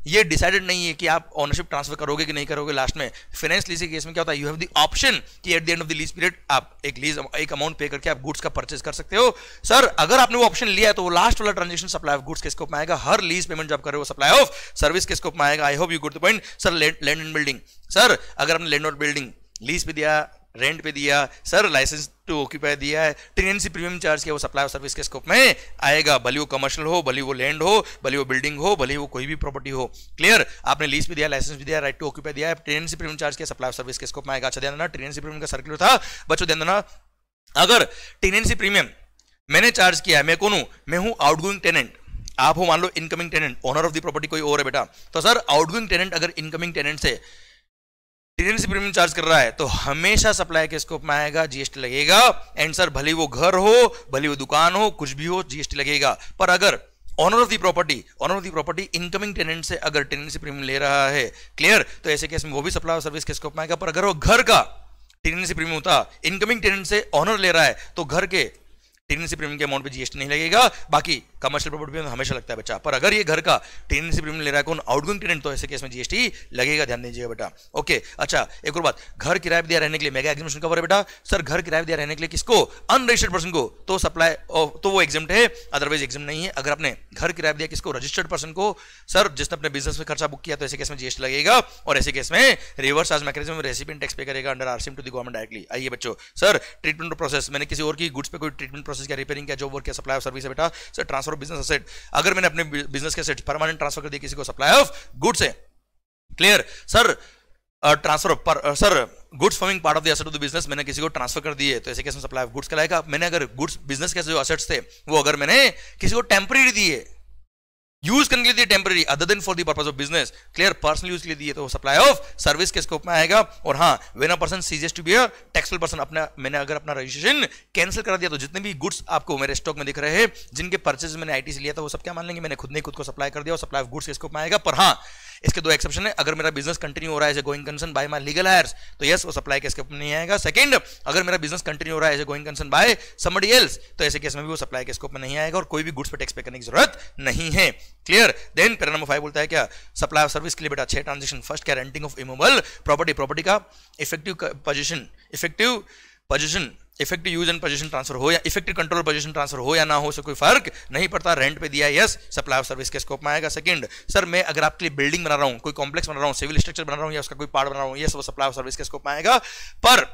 ये डिसाइडेड नहीं है कि आप ऑनरशिप ट्रांसफर करोगे कि नहीं करोगे, लास्ट में फाइनेंस लीज के केस में क्या होता है, यू हैव द ऑप्शन कि at the end of the lease period आप एक लीज एक अमाउंट पे करके आप गुड्स का परचेज कर सकते हो। सर अगर आपने वो ऑप्शन लिया है तो वो लास्ट वाला ट्रांजेक्शन सप्लाई ऑफ गुड्स के स्कोप में आएगा, हर लीज पेमेंट जब कर रहे हो सप्लाई ऑफ सर्विस के स्कोप में आएगा। I hope you got the point. Sir land and building, sir अगर आपने लैंड और बिल्डिंग लीज पे दिया, रेंट पे दिया, सर लाइसेंस टू ऑक्यूपाई दिया है, टेनेंसी प्रीमियम चार्ज किया, वो सप्लाई ऑफ सर्विस के स्कोप में आएगा, भले वो कमर्शियल हो, भले वो लैंड हो, भले वो बिल्डिंग हो, भले वो कोई भी प्रॉपर्टी हो। क्लियर, आपने लीज पे दिया, लाइसेंस भी दिया, राइट टू ऑक्यूपाई दिया, टेनेंसी प्रीमियम चार्ज किया, सप्लाई ऑफ सर्विस के स्कोप में आएगा। अच्छा ध्यान देना, टेनेंसी प्रीमियम का सर्कुलर था बच्चों, ध्यान देना अगर टेनेंसी प्रीमियम मैंने चार्ज किया है, मैं कौन हूं, मैं हूं आउटगोइंग टेनेंट, आप हो मान लो incoming tenant, owner of the property कोई और है बेटा, तो सर आउटगोइंग टेनेंट अगर इनकमिंग टेनेंट से टेनेंसी प्रीमियम चार्ज कर रहा है तो हमेशा सप्लाई के स्कोप में आएगा, जीएसटी लगेगा। एंड सर भले वो घर हो, भले वो दुकान हो, कुछ भी हो, जीएसटी लगेगा। पर अगर owner of the property owner of the property incoming tenant से अगर टेनेंसी प्रीमियम ले रहा है, क्लियर, तो ऐसे केस में वो भी सप्लाई और सर्विस के स्कोप में आएगा। पर अगर वो घर का टेनेंसी प्रीमियम होता, इनकमिंग टेनेंट से ऑनर ले रहा है, तो घर के टेनेंसी प्रीमियम के अमाउंट पर जीएसटी नहीं लगेगा। बाकी कमर्शियल प्रॉपर्टी में हमेशा लगता है बच्चा, पर अगर ये घर का टेनेंट से प्रीमियम ले रहा है कौन, आउटगोइंग टेनेंट, तो ऐसे केस में जीएसटी लगेगा, ध्यान दीजिएगा बेटा। ओके, अच्छा एक और बात, घर किराए पर दिया रहने के लिए मेगा एग्जामिनेशन कवर है बेटा। सर घर किराए पर दिया रहने के लिए किसको, अनरजिस्टर्ड पर्सन को, तो सप्लाई तो वो एग्जाम है, अदरवाइज एग्जाम नहीं है। अगर आपने घर किराए पर दिया किसको, रजिस्टर्ड पर्सन को, सर जिसने अपने बिजनेस में खर्चा बुक किया, तो ऐसे केस में जीएसटी लगेगा। और ऐसे केस में reverse charge mechanism recipient tax pay करेगा under RCM to the government directly. आइए बच्चों, सर ट्रीटमेंट प्रोसेस, मैंने किसी और की गुड्स पे कोई ट्रीटमेंट प्रोसेस क्या, रिपेयरिंग क्या, जॉब वर्क क्या, सप्लाई ऑफ सर्विस है बेटा। Sir transfer of business asset, अगर मैंने अपने बिजनेस के असेट परमानेंट ट्रांसफर कर दिया किसी को, सप्लाई ऑफ गुड्स है, क्लियर। सर ट्रांसफर पर sir goods forming part of the asset of the business, मैंने किसी को ट्रांसफर कर दिए, तो ऐसे केस में सप्लाई ऑफ गुड्स कहलाएगा। मैंने अगर गुड्स बिजनेस के जो असेट्स थे वो अगर मैंने किसी को टेम्परेरी दिए, यूज करने के लिए temporary other than for the purpose of business, clear, personal use के लिए दिए, तो सप्लाई ऑफ सर्विस के स्कोप में आएगा। और हाँ, when a person ceases to be a taxable person, अपना मैंने अगर अपना रजिस्ट्रेशन कैंसिल करा दिया, तो जितने भी गुड्स आपको मेरे स्टॉक में दिख रहे हैं, जिनके परचेज मैंने आईटीसी लिया था, वो सब क्या मान लेंगे, मैंने खुद ने खुद को सप्लाई कर दिया, और सप्लाई ऑफ गुड्स के स्कोप में आएगा। पर हाँ, इसके दो एक्सेप्शन है, अगर मेरा बिजनेस कंटिन्यू हो रहा है as a going concern by my legal heirs, तो यस वो सप्लाई के स्कोप में नहीं आएगा। सेकंड, अगर मेरा बिजनेस कंटिन्यू हो रहा है as a going concern by somebody else, तो ऐसे केस में भी वो सप्लाई के स्कोप में नहीं आएगा, और कोई भी गुड्स पर टैक्स पे करने की जरूरत नहीं है, clear. Then para number five बोलता है क्या, सप्लाई ऑफ सर्विस के लिए बेटा छह ट्रांजेक्शन। फर्स्ट क्या, renting of immovable property, property का effective position, effective position, effective use and position transfer हो या इफेक्टिव कंट्रोल पोजीशन ट्रांसफर हो या ना हो, उससे कोई फर्क नहीं पड़ता, रेंट पे दिया यस सप्लाई ऑफ सर्विस के स्कोप में आएगा। सेकंड, सर मैं अगर आपके लिए बिल्डिंग बना रहा हूँ, कोई कॉम्प्लेक्स बना रहा हूँ, सिविल स्ट्रक्चर बना रहा हूँ, या उसका कोई पार्ट बना रहा हूँ, यस वो सप्लाई ऑफ सर्विस के स्कोप में आएगा। पर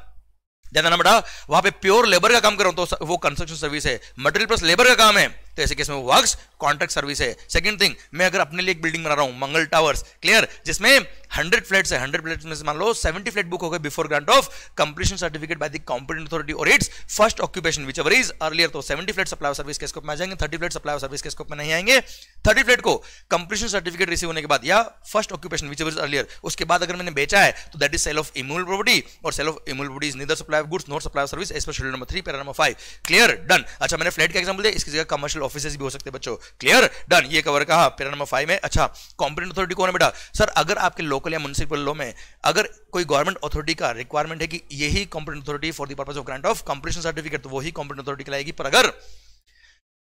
ध्यान देना बेटा, वहां पे प्योर लेबर का काम कर रहा हूँ, तो वो कंस्ट्रक्शन सर्विस है, मटेरियल प्लस लेबर का काम है, तो ऐसे केस में वर्क्स कॉन्ट्रैक्ट सर्विस है। सेकंड थिंग, मैं अगर अपने लिए एक बिल्डिंग बना रहा हूं, मंगल टावर्स, क्लियर, जिसमें हंड्रेड फ्लैट्स है, हंड्रेड फ्लैट्स में से मान लो सेवेंटी फ्लैट बुक हो गए before grant of completion certificate by the competent authority और its first occupation whichever is earlier, तो seventy flat supply of service के स्कोप में आ जाएंगे, thirty flat supply of service के स्कोप में नहीं आएंगे। थर्टी फ्लैट को कंप्लीशन सर्टिफिकेट रिसीव होने के बाद या first occupation whichever is earlier, उसके बाद अगर मैंने बेचा है, तो that is sale of immovable property, और sale of immovable property is neither supply of goods not supply of service as per schedule number three para number five, clear, done. अच्छा मैंने फ्लैट का एग्जांपल दिया, इसकी जगह commercial offices भी हो सकते हैं बच्चों, क्लियर, डन, ये कवर कहा पैरा नंबर फाइव में। अच्छा कॉम्पिटेंट अथॉरिटी कौन है बेटा, सर अगर आपके लोकल या म्युनिसिपल लॉ में अगर कोई गवर्नमेंट अथॉरिटी का रिक्वायरमेंट है कि यही competent authority for the purpose of grant of completion certificate, तो वही कॉम्पिटेंट अथॉरिटी कहलाएगी। पर अगर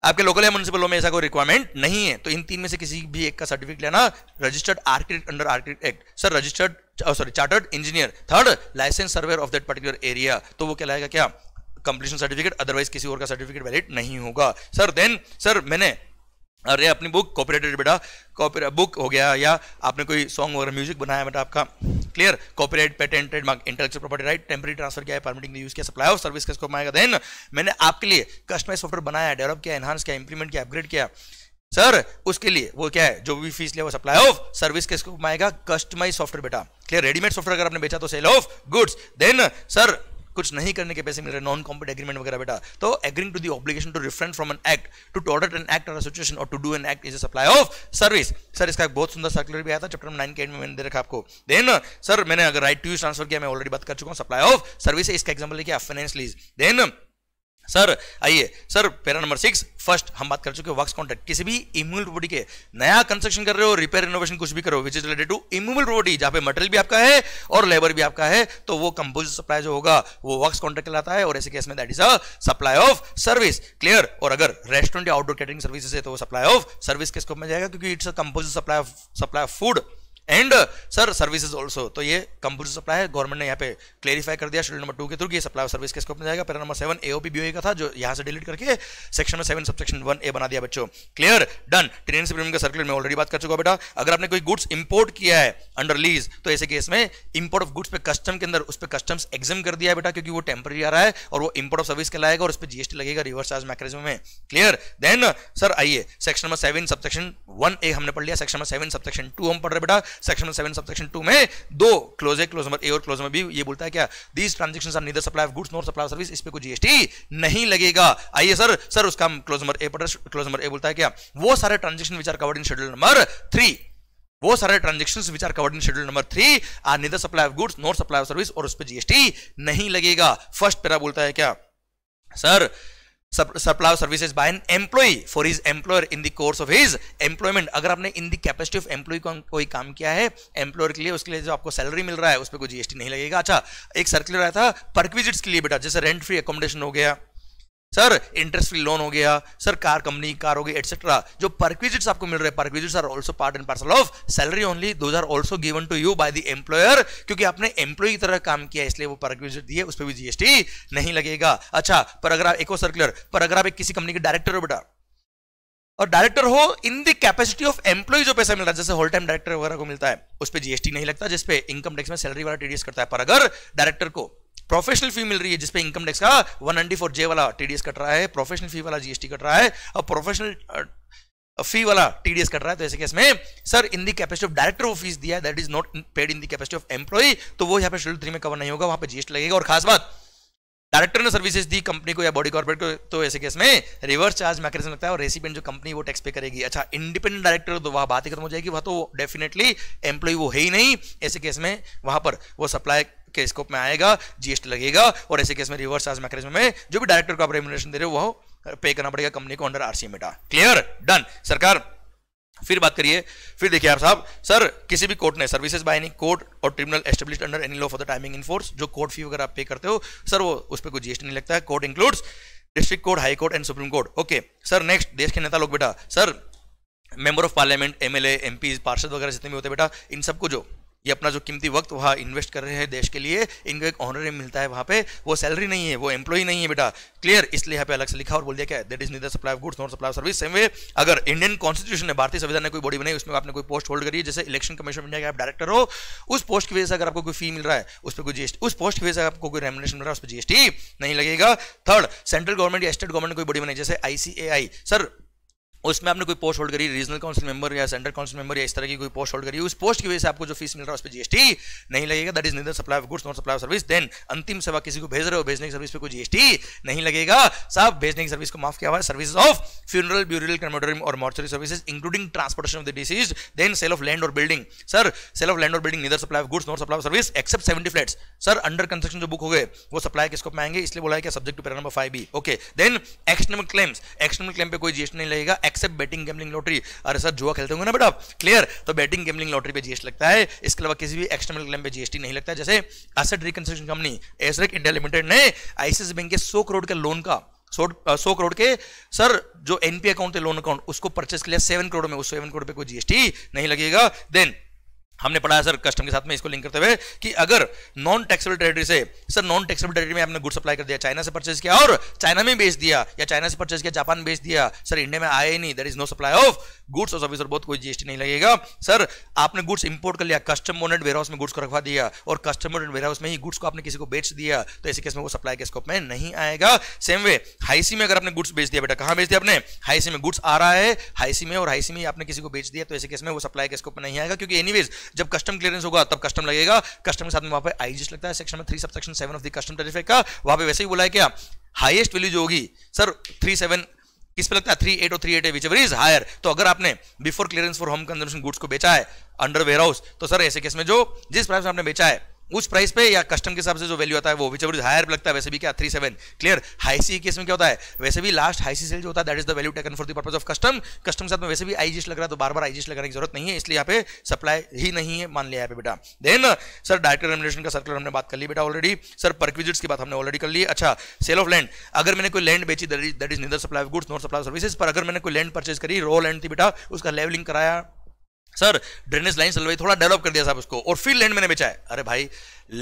आपके लोकल या म्युनिसिपल लॉ में ऐसा कोई रिक्वायरमेंट नहीं है, तो इन तीन में से किसी भी एक का सर्टिफिकेट लेना, registered architect under architect act, sir registered sorry chartered engineer, third licence surveyor of that particular area, तो वो कहलाएगा क्या, कंप्लीशन सर्टिफिकेट, अदरवाइज किसी और का सर्टिफिकेट वैलिड नहीं होगा। सर देन सर मैंने अरे अपनी बुक कॉपीराइटेड बेटा, कॉपी बुक हो गया, या आपने कोई सॉन्ग वगैरह म्यूजिक बनाया बेटा आपका, clear, copyright, patent, trademark, intellectual property right, temporary transfer किया है, परमिटिंग यूज किया, सप्लाई ऑफ सर्विस किसको मांगेगा। देन मैंने आपके लिए कस्टमाइज सॉफ्टवेयर बनाया, डेवलप किया, एनहांस किया, इंप्लीमेंट किया, अपग्रेड किया, सर उसके लिए वो क्या है, जो भी फीस लिया वो सप्लाई ऑफ सर्विस के स्कोप में आएगा, कस्टमाइज सॉफ्टवेयर बेटा, क्लियर। रेडीमेड सॉफ्टवेयर अगर आपने बेचा तो sale of goods. Then sir कुछ नहीं करने के पैसे मिल रहे, नॉन कॉम्पिट एग्रीमेंट वगैरह बेटा, तो agreeing to the obligation to refrain from an act to tolerate an act और सिचुएशन और to do an act is a supply of service. Sir इसका बहुत सुंदर सर्कुलर भी आया था चैप्टर नाइन के एंड में, मैंने दे रखा आपको। देन सर मैंने अगर राइट टू यूज ट्रांसफर किया, मैं ऑलरेडी बात कर चुका हूँ, सप्लाई ऑफ सर्विस है, इसका एग्जाम्पल है क्या, फाइनेंस लीज। देन सर आइए sir para number six, first हम बात कर चुके हैं वर्क्स कॉन्ट्रैक्ट, किसी भी इमूवेबल प्रॉपर्टी के, नया कंस्ट्रक्शन कर रहे हो, रिपेयर रिनोवेशन कुछ भी करो which is related to immovable property, जहां पे मटेरियल भी आपका है और लेबर भी आपका है, तो वो कंपोजिट सप्लाई जो होगा वो वर्क्स कॉन्ट्रैक्ट कहलाता है, और ऐसे केस में that is a supply of service, clear. और अगर रेस्टोरेंट या आउटडोर कैटरिंग सर्विसेज है, तो वो सप्लाई ऑफ सर्विस के स्कोप में जाएगा, क्योंकि it's a composite supply of supply of food and sir services also, तो ये कंप्यूटर सप्लाई है, गवर्नमेंट ने यहाँ पे क्लेरिफाई कर दिया शेड्यूल नंबर टू के थ्रू, ये सप्लाई सर्विस के स्कोप में जाएगा। पैरा नंबर सेवन एओपीबीओआई का था, जो यहाँ से डिलीट करके सेक्शन में सेवन सबसेक्शन वन ए बना दिया बच्चों, क्लियर, डन। टेनेंट से प्रीमियम का सर्कुलर में ऑलरेडी बात कर चुका बेटा, अगर आपने कोई गुड्स इंपोर्ट किया है अंडर लीज, तो ऐसे केस में इंपोर्ट ऑफ गुड्स पे कस्टम के अंदर उस पर कस्टम्स एग्जाम कर दिया है बेटा, क्योंकि वो टेम्पररी आ रहा है, और वो इंपोर्ट ऑफ सर्विस कहलाएगा, और उस पर जीएसटी लगेगा रिवर्स चार्ज मैकेनिज्म में, क्लियर। देन सर आइए section number seven subsection one A हमने पढ़ लिया, section number seven subsection two हम पढ़ रहे बेटा, सेक्शन सेवन सबसेक्शन टू में दो क्लोज है, क्लोज नंबर ए और क्लोज नंबर बी, ये बोलता है क्या, these transactions are neither supply of goods nor supply of service, इस पे कोई जीएसटी नहीं लगेगा। आइए सर सर उसका क्लोज नंबर ए पढ़, क्लोज नंबर ए बोलता है क्या, वो सारे transaction which are covered in schedule number three, वो सारे transactions which are covered in schedule number three are neither supply of goods nor supply of service, और उस पे जीएसटी नहीं लगेगा। फर्स्ट पैरा बोलता है क्या, sir supply of services by an employee for his employer in the course of his employment, अगर आपने in the capacity of employ कोई काम किया है एम्प्लॉयर के लिए, उसके लिए जो आपको सैलरी मिल रहा है उस पर कोई जीएसटी नहीं लगेगा। अच्छा एक सर्कुलर आया था परक्विजिट्स के लिए बेटा, जैसे रेंट फ्री अकोमोडेशन हो गया, सर इंटरेस्ट फ्री लोन हो गया, सर कार कंपनी कार हो गई एटसेट्रा, जो परक्विजिट्स आपको मिल रहे हैं perquisites are also part and parcel of salary only, those are also given to you by the employer, क्योंकि आपने एम्प्लॉय की तरह काम किया इसलिए वो परक्विजिट दिए, उस पर भी जीएसटी नहीं लगेगा। अच्छा पर अगर आप एको सर्कुलर पर अगर आप एक किसी कंपनी के डायरेक्टर हो बेटा, और डायरेक्टर हो in the capacity of employ जो पैसा मिल रहा है जैसे होल टाइम डायरेक्टर वगैरह को मिलता है उस पर जीएसटी नहीं लगता, जिसपे इनकम टैक्स में सैलरी वाला टीडीएस करता है। पर अगर डायरेक्टर को प्रोफेशनल फी मिल रही है जिसपे इनकम टैक्स का वन नाइंटी फोर जे वाला टीडीएस कट रहा है, प्रोफेशनल फी वाला जीएसटी कट रहा है और प्रोफेशनल फी वाला टीडीएस कट रहा है, तो ऐसे केस में sir in the capacity of director वो फीस दिया that is not paid in the capacity of employ, तो वो यहाँ पे शेड्यूल थ्री में कवर नहीं होगा, वहां पे जीएसटी लगेगा। और खास बात, डायरेक्टर ने सर्विसेज दी कंपनी को या बॉडी कॉर्पोरेट को तो ऐसे केस में रिवर्स चार्ज मैकेनिज्म लगता है और रेसिपिएंट जो कंपनी वो टैक्स पे करेगी। अच्छा इंडिपेंडेंट डायरेक्टर तो वहां बात ही खत्म हो जाएगी, वहां तो डेफिनेटली एम्प्लॉय वो है ही नहीं, ऐसे केस में वहां पर वो सप्लाई के स्कोप में आएगा, जीएसटी लगेगा और ऐसे केस में रिवर्स चार्ज मैकेनिज्म में जो भी डायरेक्टर को आप रेम्युनरेशन दे रहे हो वो पे करना पड़ेगा कंपनी को अंडर आरसीए में। क्लियर डन सरकार। फिर बात करिए, फिर देखिए आप साहब, सर किसी भी कोर्ट ने सर्विसेज बाय एनी कोर्ट और tribunal established under any law for the timing in force, जो कोर्ट फी वगैरह आप पे करते हो सर वो उस पर कोई जीएसटी नहीं लगता है। Court includes district court, high court and supreme court. Okay sir next, देश के नेता लोग बेटा, sir member of parliament, MLA, MP, पार्षद वगैरह जितने भी होते हैं बेटा, इन सबको जो ये अपना जो कीमती वक्त वहाँ इन्वेस्ट कर रहे हैं देश के लिए, इनको एक ऑनरेरी मिलता है वहाँ पे, वो सैलरी नहीं है, वो एम्प्लॉय नहीं है बेटा। क्लियर, इसलिए यहाँ पे अलग से लिखा और बोल दिया क्या है, that is neither supply of goods not supply of service. Same way अगर इंडियन कॉन्स्टिट्यूशन है, भारतीय संविधान ने कोई बॉडी बनाई उसमें आपने कोई पोस्ट होल्ड करी, जैसे इलेक्शन कमीशन ऑफ इंडिया के आप डायरेक्टर हो, उस पोस्ट की वजह से अगर आपको कोई फी मिल रहा है उस पर कोई जीएसटी, उस पोस्ट की वजह से आपको कोई रेम्युनरेशन मिल रहा है उस पर जीएसटी नहीं लगेगा। थर्ड, सेंट्रल गवर्नमेंट या स्टेट गवर्नमेंट कोई बॉडी बनाई जैसे आईसीएआई, सर उसमें आपने कोई पोस्ट होल्ड करी, रीजनल काउंसिल मेंबर या सेंट्रल काउंसिल मेंबर या इस तरह की कोई पोस्ट होल्ड करी, उस पोस्ट की वजह से आपको जो फीस मिल रहा है उस पर जीएसटी नहीं लगेगा, that is neither supply of goods not supply of service. Then अंतिम सेवा, किसी को भेज रहे हो, भेजने की सर्विस पे कोई जीएसटी नहीं लगेगा साहब, भेजने की सर्विस को माफ किया हुआ है। Service of funeral, burial, crematorium और mortuary services including transportation of the deceased. Then sale of land और building, sir sale of land और building neither supply of goods not supply of service except seventy flats, sir under construction जो book हो गए वो supply के scope में आएंगे, इसलिए बोला है कि subject to para number five B. Okay then external claims, external claim पे कोई जीएसटी नहीं लगेगा एक्सेप्ट बेटिंग गैम्बलिंग लॉटरी। अरे सर जुआ खेलते होंगे ना बेटा, क्लियर, तो बेटिंग गैम्बलिंग लॉटरी पे जीएसटी लगता है, इसके अलावा किसी भी एक्सटर्नल क्लेम पे जीएसटी नहीं लगता है। जैसे asset reconstruction company Asrec India limited ने आईसीआईसीआई बैंक के सौ करोड़ के लोन का सौ करोड़ के सर जो एनपी अकाउंट थे लोन अकाउंट उसको परचेस किया सेवन करोड़ में, उस सेवन करोड़ पे कोई जीएसटी नहीं लगेगा। देन हमने पढ़ा है सर कस्टम के साथ में इसको लिंक करते हुए कि अगर नॉन टैक्सेबल टेरिटरी से, सर नॉन टैक्सेबल टेरिटरी में आपने गुड सप्लाई कर दिया, चाइना से परचेज किया और चाइना में बेच दिया, या चाइना से परचेज किया जापान बेच दिया, सर इंडिया में आया ही नहीं, that is no supply of goods और सर्विस और बहुत कोई जीएसटी नहीं लगेगा। सर आपने गुड्स इंपोर्ट कर लिया, कस्टम बोनेट वेयरहाउस में गुड्स को रखवा दिया और कस्टम बोनेट वेयरहाउस में ही गुड्स को आपने किसी को बेच दिया, तो ऐसे केस में वो सप्लाई के स्कोप में नहीं आएगा। सेम वे हाईसी में अगर आपने गुड्स बेच दिया बेटा, कहाँ बेच दिया आपने, हाईसी में गुड्स आ रहा है हाईसी में और हाईसी में आपने किसी को बेच दिया, तो ऐसे केस में वो सप्लाई के स्कोप में नहीं आएगा, क्योंकि एनीवेज जब कस्टम क्लियरेंस होगा तब कस्टम लगेगा, कस्टम के साथ में वहां पे आईजीएसटी लगता है सेक्शन में three subsection seven of the custom tariff act का, वहां पे वैसे ही बोला है क्या हाईएस्ट वैल्यू जो होगी सर थ्री सेवन किस पे लगता है, थ्री एट और थ्री एट है व्हिचएवर इज हायर, तो अगर आपने before clearance for home consumption goods को बेचा है अंडर वेयर हाउस, तो सर ऐसे केस में जो जिस प्राइस में आपने बेचा है उस प्राइस पे या कस्टम के हिसाब से जो वैल्यू आता है वो विच एवर इज हायर लगता है, वैसे भी क्या three seven. Clear, high seas case में क्या होता है, वैसे भी लास्ट हाईसी सेल जो होता है that is the value taken for the purpose of custom, custom के साथ में वैसे भी आईजीएसटी लग रहा है, तो बार बार आईजीएसटी लगाने की जरूरत नहीं है, इसलिए यहाँ पे सप्लाई ही नहीं है, मान लिया यहाँ पे बेटा। देन सर डायरेक्टर रेम्युनरेशन का सर्कुलर हमने बात कर ली बेटा ऑलरेडी, सर परक्विजिट्स की बात हमने ऑलरेडी कर ली। अच्छा सेल ऑफ लैंड, अगर मैंने कोई लैंड बेची that is neither supply of goods not supply of services, पर अगर मैंने कोई लैंड परचेज करी रॉ लैंड थी बेटा, उसका लेवलिंग कराया, सर ड्रेनेज लाइन चलवाई, थोड़ा डेवलप कर दिया साहब उसको, और फिर लैंड मैंने बेचा है, अरे भाई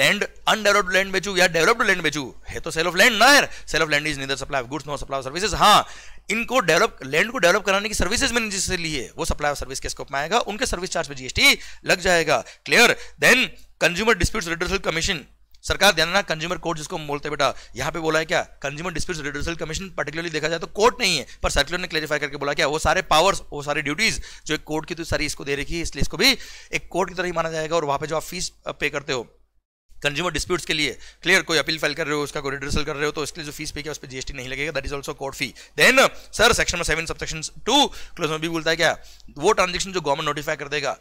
लैंड अनडेवलप्ड लैंड बेचू या डेवलप्ड लैंड बेचू, है तो सेल ऑफ लैंड ना यार, sale of land is neither supply of goods no supply of services. हाँ इनको डेवलप लैंड को डेवलप कराने की सर्विसेज मैंने जिससे ली है वो सप्लाई ऑफ सर्विस के स्कोप में आएगा, उनके सर्विस चार्ज पर जीएसटी लग जाएगा। Clear, then consumer disputes redressal commission, सरकार ध्यान देना कंज्यूमर कोर्ट जिसको हम बोलते हैं बेटा, यहाँ पे बोला है क्या consumer dispute redressal commission, particularly देखा जाए तो कोर्ट नहीं है, पर सर्कुलर ने क्लेरिफाई करके बोला क्या वो सारे पावर्स वो सारी ड्यूटीज जो एक कोर्ट की तो सारी इसको दे रखी है, इसलिए इसको भी एक कोर्ट की तरह ही माना जाएगा, और वहाँ पे जो आप फीस पे करते हो कंज्यूमर डिस्प्यूट्स के लिए, क्लियर, कोई अपील फाइल कर रहे हो उसका कोई रिड्यूसल कर रहे हो तो इसके लिए जो फीस पे किया उस पर जीएसटी नहीं लगेगा, that is also court fee. Then sir section में सेवन सबसेक्शन टू क्लोज में भी बोलता है क्या वो ट्रांजेक्शन जो गवर्नमेंट नोटिफाई कर देगा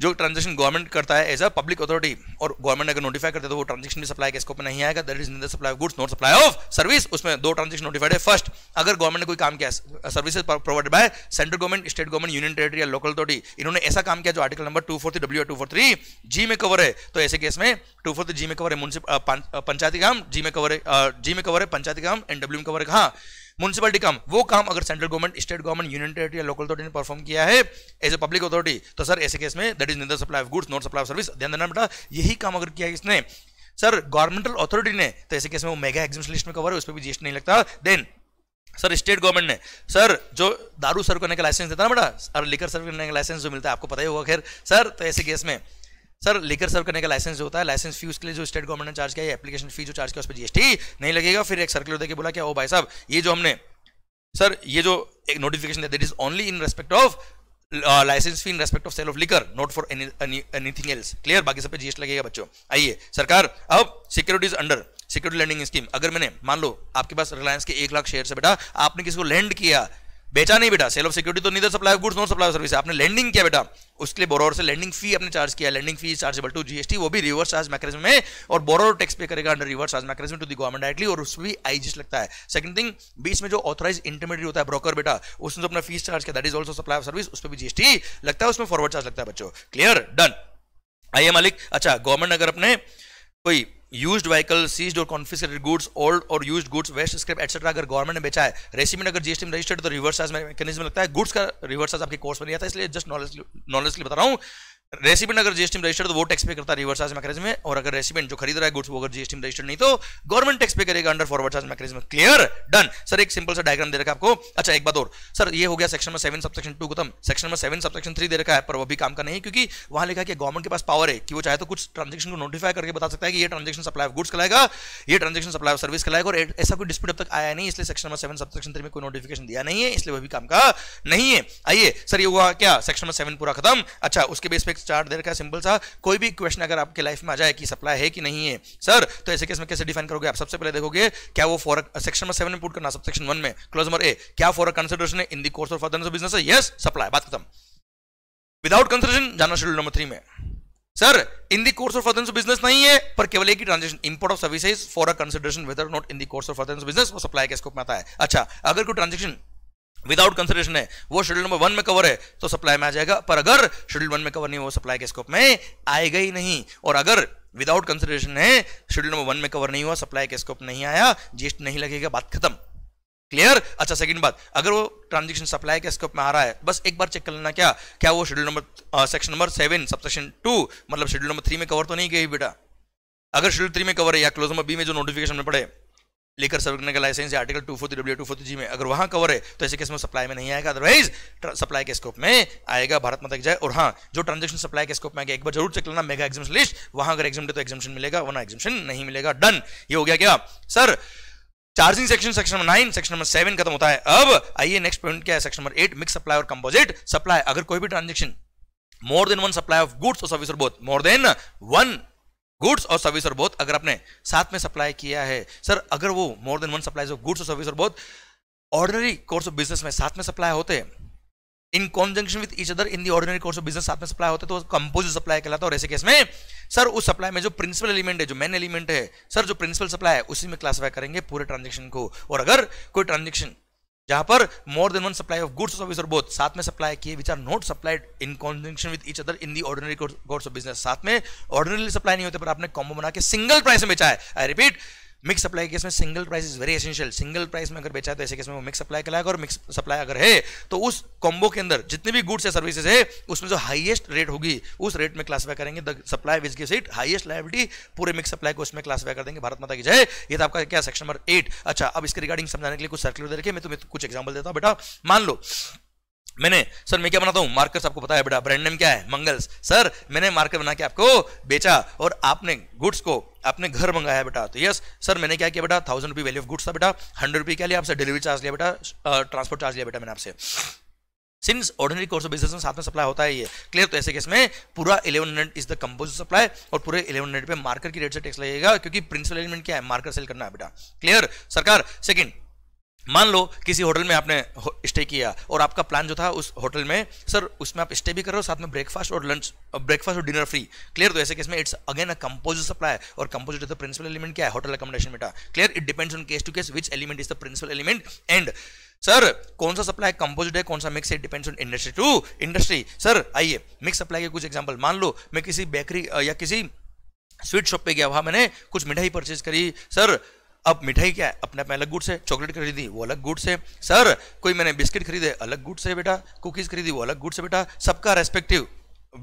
जो ट्रांजेक्शन गवर्नमेंट करता है एज अ पब्लिक अथॉरिटी और गवर्नमेंट अगर नोटिफाई करते तो वो ट्रांजेक्शन भी सप्लाई किसको पे नहीं आएगा, that is in supply of goods not supply of service. उसमें दो ट्रांजेक्शन नोटिफाइड है। फर्स्ट, अगर गवर्नमेंट ने कोई काम किया services provided by central government, state government, union territory या लोकल अथॉरिटी, इन्होंने ऐसा काम किया जो article number two forty W two forty G में कवर है, तो ऐसे केस में टू फोर्टी जी में कवर है, पंचायती काम जी में कवर है, जी में कवर है पंचायती काम एंड डब्ल्यू में कवर है। कहाँ? म्युनिसिपलिटी काम। वो काम अगर central government, state government, union territory या लोकल अथॉरिटी ने परफॉर्म किया है एज ए पब्लिक अथॉरिटी, तो सर ऐसे केस में that is neither supply of goods not supply of service. ध्यान देना बेटा, यही काम अगर किया है इसने सर गवर्नमेंटल अथॉरिटी ने, तो ऐसे केस में वो मेगा एग्जिबिशन लिस्ट में कवर है, उस पर भी जीएसटी नहीं लगता। देन सर स्टेट गवर्नमेंट ने सर जो दारू सर्व करने का लाइसेंस देता है ना बेटा, और लिकर सर्व करने का लाइसेंस जो मिलता है आपको पता ही होगा, खैर सर तो ऐसे केस में सर लेकर सर्व करने का लाइसेंस जो होता है, लाइसेंस फीस के लिए जो स्टेट गवर्नमेंट ने चार्ज किया है, एप्लीकेशन फी जो चार्ज किया उस पर जीएसटी नहीं लगेगा। फिर एक सर्कुलर देके बोला क्या, ओ भाई साहब ये जो हमने सर ये जो एक नोटिफिकेशन है that is only in respect of licence fee, in respect of sale of liquor, not for anything else. Clear? बाकी सब पे जीएसटी लगेगा बच्चों। आइए सरकार, अब securities under security lending scheme. अगर मैंने मान लो आपके पास रिलायंस के एक लाख शेयर से बेटा आपने किसी को लैंड किया, बेचा नहीं बेटा, सेल ऑफ सिक्योरिटी तो neither supply of goods not supply of service, आपने लैंडिंग किया बेटा, उसके लिए बोरोवर से लैंडिंग फी आपने चार्ज किया। Lending fee chargeable to GST, वो भी रिवर्स चार्ज मैकेनिज्म में, और बोरोवर टैक्स पे करेगा under reverse charge mechanism to the government directly, और उसमें भी आईजीएसटी लगता है। सेकंड थिंग, बीच में जो ऑथराइज इंटरमीडियरी होता है ब्रोकर बेटा, उसने जो अपना फीस चार्ज किया that is also supply of service, उस पर भी जीएसटी लगता है, उसमें फॉरवर्ड चार्ज लगता है बच्चों। क्लियर? डन। आइए मालिक। अच्छा, गवर्नमेंट अगर अपने कोई यूज्ड व्हीकल, सीज्ड और कॉन्फिस्केटेड गुड्स, ओल्ड और used goods, waste scrap etcetera अगर गवर्नमेंट ने बेचा है, रेसिमेंट अगर जीएसटी में रजिस्टर्ड तो रिवर्स चार्ज मैकेनिज्म लगता है। गुड्स का रिवर्स चार्ज आपके कोर्स में नहीं आता, इसलिए जस्ट नॉलेज नॉलेज के लिए बता रहा हूँ। रेसिमेंट अगर जीएसटी में रजिस्टर्ड तो वो टैक्स पे करता है रिवर्स चार्ज मैकेनिज्म में, और अगर रेसिमेंट जो खरीद रहा है गुड्स वो अगर जीएसटी में रजिस्टर्ड नहीं तो गवर्नमेंट टैक्स पे करेगा under forward charge mechanism. Clear? Done. Sir एक सिंपल सा डायग्राम दे रखा है आपको। अच्छा एक बात और सर, ये हो गया सेक्शन में सेवन सबसेक्शन टू खत्म। सेक्शन में सेवन सबसेक्शन थ्री दे रखा है, पर वो भी काम का नहीं, क्योंकि वहां लिखा है कि गवर्नमेंट के पास पावर है कि वो चाहे तो कुछ ट्रांजेक्शन को नोटिफाई करके बता सकता है कि ये ट्रांजेक्शन सप्लाई ऑफ गुड्स कहलाएगा, ये ट्रांजेक्शन सप्लाई ऑफ सर्विस कहलाएगा, और ऐसा कोई डिस्प्यूट अब तक आया नहीं, इसलिए सेक्शन में सेवन सबसेक्शन थ्री में कोई नोटिफिकेशन दिया नहीं है, इसलिए वो भी काम का नहीं है। आइए सर, ये हुआ क्या सेक्शन में सेवन पूरा खत्म। अच्छा, उसके बेस पे चार्ट दे रखा है सिंपल सा, कोई भी क्वेश्चन अगर आपके लाइफ में आ जाए कि सप्लाई है कि नहीं है सर, तो ऐसे केस में कैसे डिफाइन करोगे आप? सबसे पहले देखोगे क्या वो फॉर सेक्शन में सेवन में पुट करना, सब सेक्शन वन में क्लॉज नंबर ए, क्या फॉर कंसीडरेशन है in the course of for business है, यस सप्लाई, बात खत्म। विदाउट कंसीडरेशन जाना शेड्यूल नंबर थ्री में, sir in the course of for business नहीं है, पर केवल एक ही transaction import of services for a consideration whether not in the course of for business, वो सप्लाई के स्कोप में आता है। अच्छा, अगर कोई ट्रांजेक्शन विदाउट कंसीडरेशन है वो शेड्यूल नंबर वन में कवर है तो सप्लाई में आ जाएगा, पर अगर शेड्यूल वन में कवर नहीं है वो सप्लाई के स्कोप में आएगा ही नहीं, और अगर विदाउट कंसीडरेशन है शेड्यूल नंबर वन में कवर नहीं हुआ सप्लाई के स्कोप नहीं आया, जीएसटी नहीं लगेगा, बात खत्म। क्लियर? अच्छा, सेकंड बात, अगर वो ट्रांजेक्शन सप्लाई के स्कोप में आ रहा है बस एक बार चेक कर लेना क्या क्या वो schedule number section number seven subsection two मतलब शेड्यूल नंबर थ्री में कवर तो नहीं गई बेटा। अगर शेड्यूल थ्री में कवर है या क्लोज नंबर बी में जो नोटिफिकेशन में पड़े लेकर सर्व करने का लाइसेंस या article two forty W two forty G में अगर वहां कवर है तो ऐसे केस में सप्लाई में नहीं आएगा, अदरवाइज सप्लाई के स्कोप में आएगा। भारत माता की जय। और हाँ, जो ट्रांजेक्शन सप्लाई के स्कोप में आएगा एक बार जरूर चेक लेना मेगा एग्जामिशन लिस्ट, वहां अगर एग्जाम दे तो एग्जामिशन मिलेगा वरना एग्जामिशन नहीं मिलेगा। डन। ये हो गया क्या sir charging section, section number nine, section number seven खत्म होता है। अब आइए नेक्स्ट पॉइंट क्या है, section number eight mix supply और कंपोजिट सप्लाई। अगर कोई भी transaction more than one supply of goods और सर्विस और both, more than one goods और सर्विस और बोथ अगर आपने साथ में सप्लाई किया है सर, अगर वो more than one supply of goods और सर्विस और both ordinary course of business में साथ में सप्लाई होते हैं in conjunction with each other in the ordinary course of business साथ में सप्लाई होते तो कंपोजिट सप्लाई कहलाता है। और ऐसे केस में सर उस सप्लाई में जो प्रिंसिपल एलिमेंट है, जो मेन एलिमेंट है सर, जो प्रिंसिपल सप्लाई है उसी में क्लासीफाई करेंगे पूरे ट्रांजेक्शन को। और अगर कोई ट्रांजेक्शन जहां पर more than one supply of goods service और बोथ साथ में सप्लाई किए which are not supplied in conjunction with each other in the ordinary course of business, साथ में ऑर्डिनरी सप्लाई नहीं होते पर आपने कॉम्बो बना के सिंगल प्राइस में बेचा है। I repeat, mix supply case में single price is very essential, single price में अगर बेचा है तो ऐसे केस में वो मिक्स सप्लाई कहलाएगा। और मिक्स सप्लाई अगर है तो उस कॉम्बो के अंदर जितने भी गुड्स या सर्विसेज है उसमें जो हाईएस्ट रेट होगी उस रेट में क्लासीफाई करेंगे the supply which gives it highest liability, पूरे मिक्स सप्लाई को उसमें क्लासीफाई कर देंगे। भारत माता की जय। ये था आपका क्या सेक्शन नंबर एट। अच्छा, अब इसके रिगार्डिंग समझाने के लिए कुछ सर्कुलर दे रखे, मैं तुम्हें कुछ एग्जाम्पल देता हूँ बेटा। मान लो मैंने सर मैं क्या बनाता हूँ मार्कर्स, आपको पता है बेटा ब्रांड नेम क्या है मंगल्स, सर मैंने मार्कर बना के आपको बेचा और आपने गुड्स को आपने घर मंगाया बेटा, तो यस सर मैंने क्या किया बेटा thousand rupee value of goods था बेटा, हंड्रेड रुपी क्या लिया आपसे डिलीवरी चार्ज लिया बेटा, ट्रांसपोर्ट चार्ज लिया बेटा मैंने आपसे। Since ordinary course of business में साथ में सप्लाई होता है ये, क्लियर? तो ऐसे केस में पूरा eleven hundred is the composite supply और पूरे इलेवन हंड्रेड पे मार्कर की रेट से टैक्स लगेगा, क्योंकि प्रिंसिपल एलिमेंट क्या है मार्कर सेल करना है बेटा। क्लियर सरकार? सेकंड मान लो किसी होटल में आपने स्टे किया और आपका प्लान जो था उस होटल में सर उसमें आप स्टे भी कर रहे हो साथ में ब्रेकफास्ट और लंच ब्रेकफास्ट और डिनर फ्री क्लियर। तो ऐसे केस में it's again a composite supply और composite is the principal element क्या है होटल अकोमोडेशन में clear. It depends on case to case which element is the principal element and sir कौन सा supply composite है कौन सा मिक्स है depends on industry to industry. Sir आइए मिक्स सप्लाई के कुछ एग्जाम्पल, मान लो मैं किसी बेकरी या किसी स्वीट शॉप पे गया, वहाँ मैंने कुछ मिठाई परचेज करी सर। अब मिठाई क्या है अपने आप में अलग गुड्स है, चॉकलेट खरीदी वो अलग गुड्स है सर, कोई मैंने बिस्किट खरीदे अलग गुड्स है बेटा, कुकीज़ खरीदी वो अलग गुड्स है बेटा, सबका रेस्पेक्टिव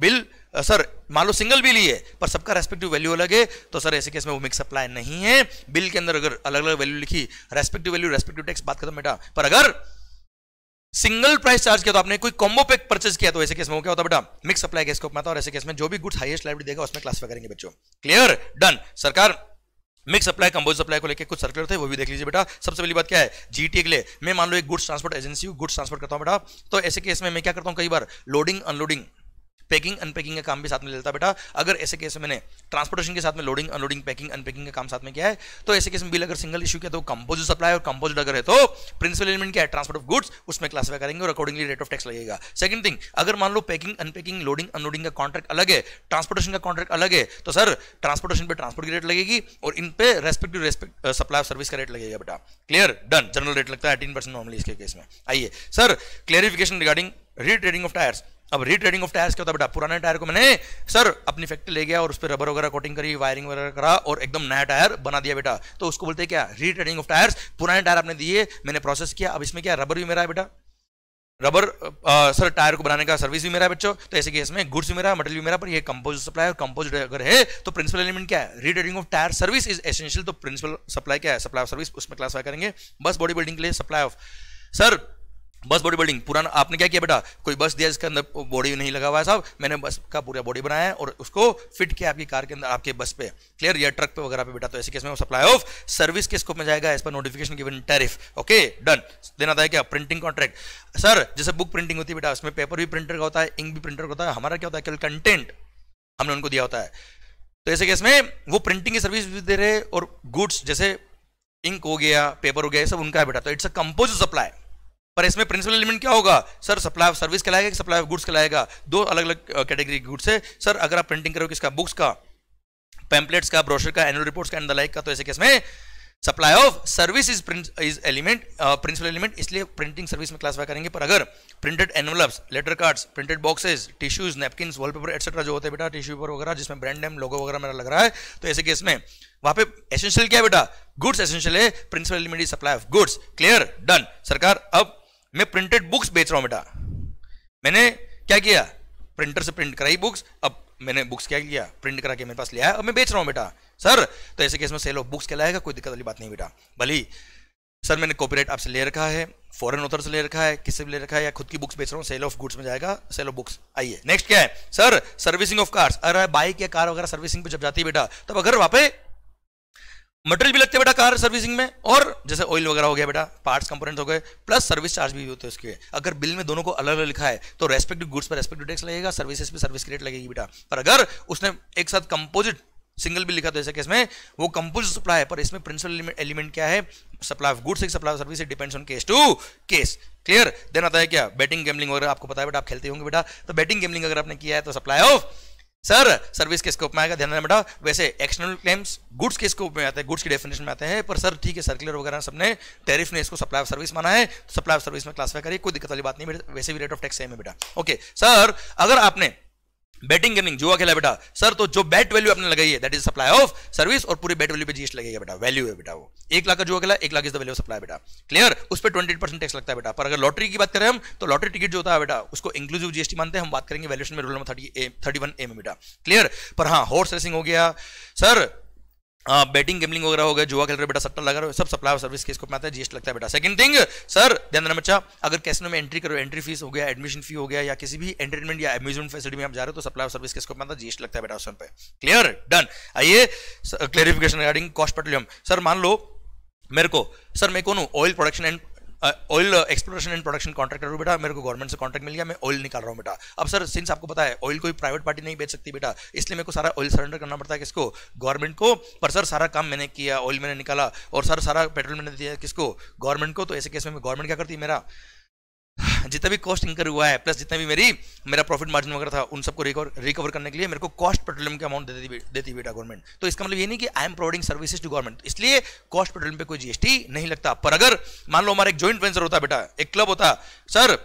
बिल सर मान लो सिंगल बिल ही है पर सबका रेस्पेक्टिव वैल्यू अलग है। तो सर ऐसे केस में वो मिक्स सप्लाई नहीं है। बिल के अंदर अगर अलग अलग वैल्यू लिखी रेस्पेक्टिव वैल्यू रेस्पेक्टिव टैक्स बात खत्म बेटा। पर अगर सिंगल प्राइस चार्ज किया तो आपने कोई कॉम्बो पैक परचेज किया तो ऐसे केस में वो क्या होता है बेटा मिक्स सप्लाई के स्कोप में आता है और ऐसे केस में जो भी गुड्स हाईएस्ट लाइवली देगा उसमें क्लासिफाई करेंगे बच्चों क्लियर डन। सरकार मिक्स सप्लाई कंपोज सप्लाई को लेकर कुछ सर्कुलर थे वो भी देख लीजिए बेटा। सबसे पहली बात क्या है जीटीए के लिए मैं मान लो एक goods transport agency goods transport करता हूं बेटा, तो ऐसे केस में मैं क्या करता हूं कई बार लोडिंग अनलोडिंग पैकिंग अनपैकिंग का काम भी साथ में लेता बेटा। अगर ऐसे केस में मैंने ट्रांसपोर्टेशन के साथ में लोडिंग अनलोडिंग पैकिंग अनपैकिंग का काम साथ में किया है तो ऐसे केस में बिल अगर सिंगल इशू किया तो कंपोजिट सप्लाई और कंपोजिट अगर है तो प्रिंसिपल एलिमेंट क्या है ट्रांसपोर्ट ऑफ गुड्स उसमें क्लासिफाई करेंगे और अकॉर्डिंगली रेट ऑफ टैक्स लगेगा। सेकंड थिंग अगर मान लो पैकिंग अनपैकिंग लोडिंग अनलोडिंग का कॉन्ट्रैक्ट अलग है ट्रांसपोर्टेशन का कॉन्ट्रैक्ट अलग है तो सर ट्रांसपोर्टेशन पे ट्रांसपोर्ट की रेट लगेगी और इन पे रेस्पेक्टिव रेस्पेक्ट सप्लाई सर्विस का रेट लगेगा बेटा क्लियर डन। जनरल रेट लगता है एटीन परसेंट नॉर्मली इसके केस में। आइए sir clarification regarding retreading of tyres. अब रीट्रेडिंग ऑफ टायर्स क्या होता है बेटा पुराने टायर को मैंने सर अपनी फैक्ट्री ले गया और उस पर रबर वगैरह कोटिंग करी वायरिंग वगैरह करा और एकदम नया टायर बना दिया बेटा, तो उसको बोलते हैं क्या रीट्रेडिंग ऑफ टायर्स। पुराने टायर आपने दिए मैंने प्रोसेस किया, अब इसमें क्या रबर भी मेरा है बेटा, रबर आ, सर टायर को बनाने का सर्विस भी मेरा है बच्चों, तो ऐसे केस में गुड्स भी मेरा मटेरियल भी मेरा पर ये कंपोजिट सप्लाई और कंपोजिट अगर है तो प्रिंसिपल एलिमेंट क्या है retreading of tyre service is essential. तो प्रिंसिपल सप्लाई क्या है सप्लाई ऑफ सर्विस उसमें क्लासिफाई करेंगे। बस बॉडी बिल्डिंग के लिए supply of sir bus body building पुराना आपने क्या किया बेटा कोई बस दिया जिसके अंदर बॉडी नहीं लगा हुआ है साहब, मैंने बस का पूरा बॉडी बनाया है और उसको फिट किया आपकी कार के अंदर आपके बस पे क्लियर या ट्रक पे वगैरह पे बेटा, तो ऐसे केस में वो सप्लाई ऑफ सर्विस के स्कोप में जाएगा as per notification given tariff okay done. देना था क्या प्रिंटिंग कॉन्ट्रैक्ट सर जैसे बुक प्रिंटिंग होती है बेटा उसमें पेपर भी प्रिंटर का होता है इंक भी प्रिंटर का होता है, हमारा क्या होता है केवल कंटेंट हमने उनको दिया होता है, तो ऐसे केस में वो प्रिंटिंग की सर्विस भी दे रहे और गुड्स जैसे इंक हो गया पेपर हो गया सब उनका है बेटा, तो इट्स अ कंपोजिट सप्लाई। पर इसमें प्रिंसिपल एलिमेंट क्या होगा सर सप्लाई ऑफ सर्विस कहलाएगा कि सप्लाई ऑफ गुड्स कहलाएगा, दो अलग अलग कैटेगरी गुड्स है सर। अगर आप प्रिंटिंग करोगे इसका बुक्स का पैम्पलेट्स का ब्रोशर का एनुअल रिपोर्ट्स का एंड द लाइक का तो ऐसे केस में supply of service is is element principal element, इसलिए प्रिंटिंग सर्विस में क्लासिफाई करेंगे। पर अगर printed envelopes letter cards printed boxes tissues napkin wallpaper etcetera जो होते हैं बेटा टिश्यू पेपर वगैरह जिसमें ब्रांड नेम लोगो वगैरह मेरा लग रहा है तो ऐसे केस में वहां पे एसेंशियल क्या है बेटा गुड्स एसेंशियल है, principal element is supply of goods clear done. सरकार अब मैं प्रिंटेड बुक्स बेच रहा हूं बेटा, मैंने क्या किया प्रिंटर से प्रिंट कराई बुक्स, अब मैंने बुक्स क्या किया प्रिंट करा के मेरे पास लिया है अब मैं बेच रहा हूं बेटा सर, तो ऐसे केस में सेल ऑफ बुक्स कहलाएगा कोई दिक्कत वाली बात नहीं बेटा। भले सर मैंने कॉपीराइट आपसे ले रखा है फॉरेन ऑथर से ले रखा है किससे भी ले रखा है या खुद की बुक्स बेच रहा हूँ सेल ऑफ गुड्स में जाएगा सेल ऑफ बुक्स। आइए नेक्स्ट क्या है सर सर्विसिंग ऑफ कार्स, अरे बाइक या कार वगैरह सर्विसिंग पे जब जाती है बेटा तब अगर वहाँ पे मटेरियल भी लगते है बेटा कार सर्विसिंग में और जैसे ऑयल वगैरह हो गया बेटा पार्ट्स कंपोनेंट्स हो गए प्लस सर्विस चार्ज भी होते हैं उसके, अगर बिल में दोनों को अलग अलग लिखा है तो रेस्पेक्टिव गुड्स पर रेस्पेक्टिव टैक्स लगेगा सर्विसेज पे सर्विस रेट लगेगी बेटा। पर अगर उसने एक साथ कंपोजिट सिंगल बिल लिखा तो ऐसे केस में वो कंपोजिट सप्लाई है पर इसमें प्रिंसिपल एलिमेंट क्या है supply of goods supply of service depends on case to case clear. Then आता है क्या बैटिंग गैम्बलिंग वगैरह आपको पता है बेटा आप खेलते होंगे बेटा, तो बैटिंग गैम्बलिंग अगर आपने किया है तो सप्लाई ऑफ सर सर्विस के स्कोप में आएगा। ध्यान रखना बेटा वैसे एक्सटर्नल क्लेम्स गुड्स के स्कोप में आते हैं गुड्स की डेफिनेशन में आते हैं पर सर ठीक है सर्कुलर वगैरह सबने टैरिफ ने इसको सप्लाई ऑफ सर्विस माना है तो सप्लाई ऑफ सर्विस में क्लासिफाई करिए कोई दिक्कत वाली बात नहीं, वैसे भी रेट ऑफ टैक्स सेम है बेटा ओके। सर अगर आपने बैटिंग गेमिंग जुआ खेला बेटा सर तो जो बैट वैल्यू आपने लगाई है that is supply of service और पूरे बैट वैल्यू पे जीएसटी लगेगा बेटा, वैल्यू है बेटा वो एक लाख का जुआ खेला एक lakh is the value supply बेटा क्लियर, उस पर ट्वेंटी परसेंट टैक्स लगता है बेटा। पर अगर लॉटरी की बात करें हम तो लॉटरी टिकट जो होता है बेटा उसको इंक्लूसिव जीएसटी मानते हैं, हम बात करेंगे वैल्यूएशन में roll number thirty A thirty one A में बेटा क्लियर। पर हाँ हॉर्स रेसिंग हो गया सर बैटिंग गेमिंग वगैरह हो गया जुआ खेल रहे बेटा सट्टा लगा रहे सब सप्लाई और सर्विस के स्कोप में आता है जीएसटी लगता है बेटा। सेकंड थिंग सर ध्यान देना बच्चा अगर कैसीनो में एंट्री करो एंट्री फीस हो गया एडमिशन फी हो गया या किसी भी एंटरटेनमेंट या एम्यूजमेंट फैसिलिटी में आप जा रहे हो तो सप्लाई और सर्विस के स्कोप में आता है जीएसटी लगता है बेटा उसमें पे क्लियर डन। आइए clarification regarding cost petroleum sir मान लो मेरे को सर मैं कौन हूँ oil production and oil exploration and production contractor हूँ बेटा, मेरे को गवर्नमेंट से कॉन्ट्रैक्ट मिल गया, मैं ऑयल निकाल रहा हूँ बेटा। अब सर सिंस आपको पता है ऑयल कोई प्राइवेट पार्टी नहीं बेच सकती बेटा, इसलिए मेरे को सारा ऑयल सरेंडर करना पड़ता है किसको, गवर्नमेंट को। पर सर सारा काम मैंने किया, ऑयल मैंने निकाला, और सर सारा पेट्रोल मैंने दिया किसको, गवर्नमेंट को। तो ऐसे केस में गवर्नमेंट क्या करती है, मेरा जितना भी कॉस्ट इंकर हुआ है प्लस जितना भी मेरी मेरा प्रॉफिट मार्जिन वगैरह था उन सबको रिकवर रिकवर करने के लिए मेरे को कॉस्ट पेट्रोलियम के अमाउंट देती देती बेटा गवर्नमेंट। तो इसका मतलब ये नहीं कि I am providing services to government, इसलिए कॉस्ट पेट्रोलियम पे कोई जीएसटी नहीं लगता। पर अगर मान लो हमारा एक जॉइंट वेंचर होता बेटा, एक क्लब होता सर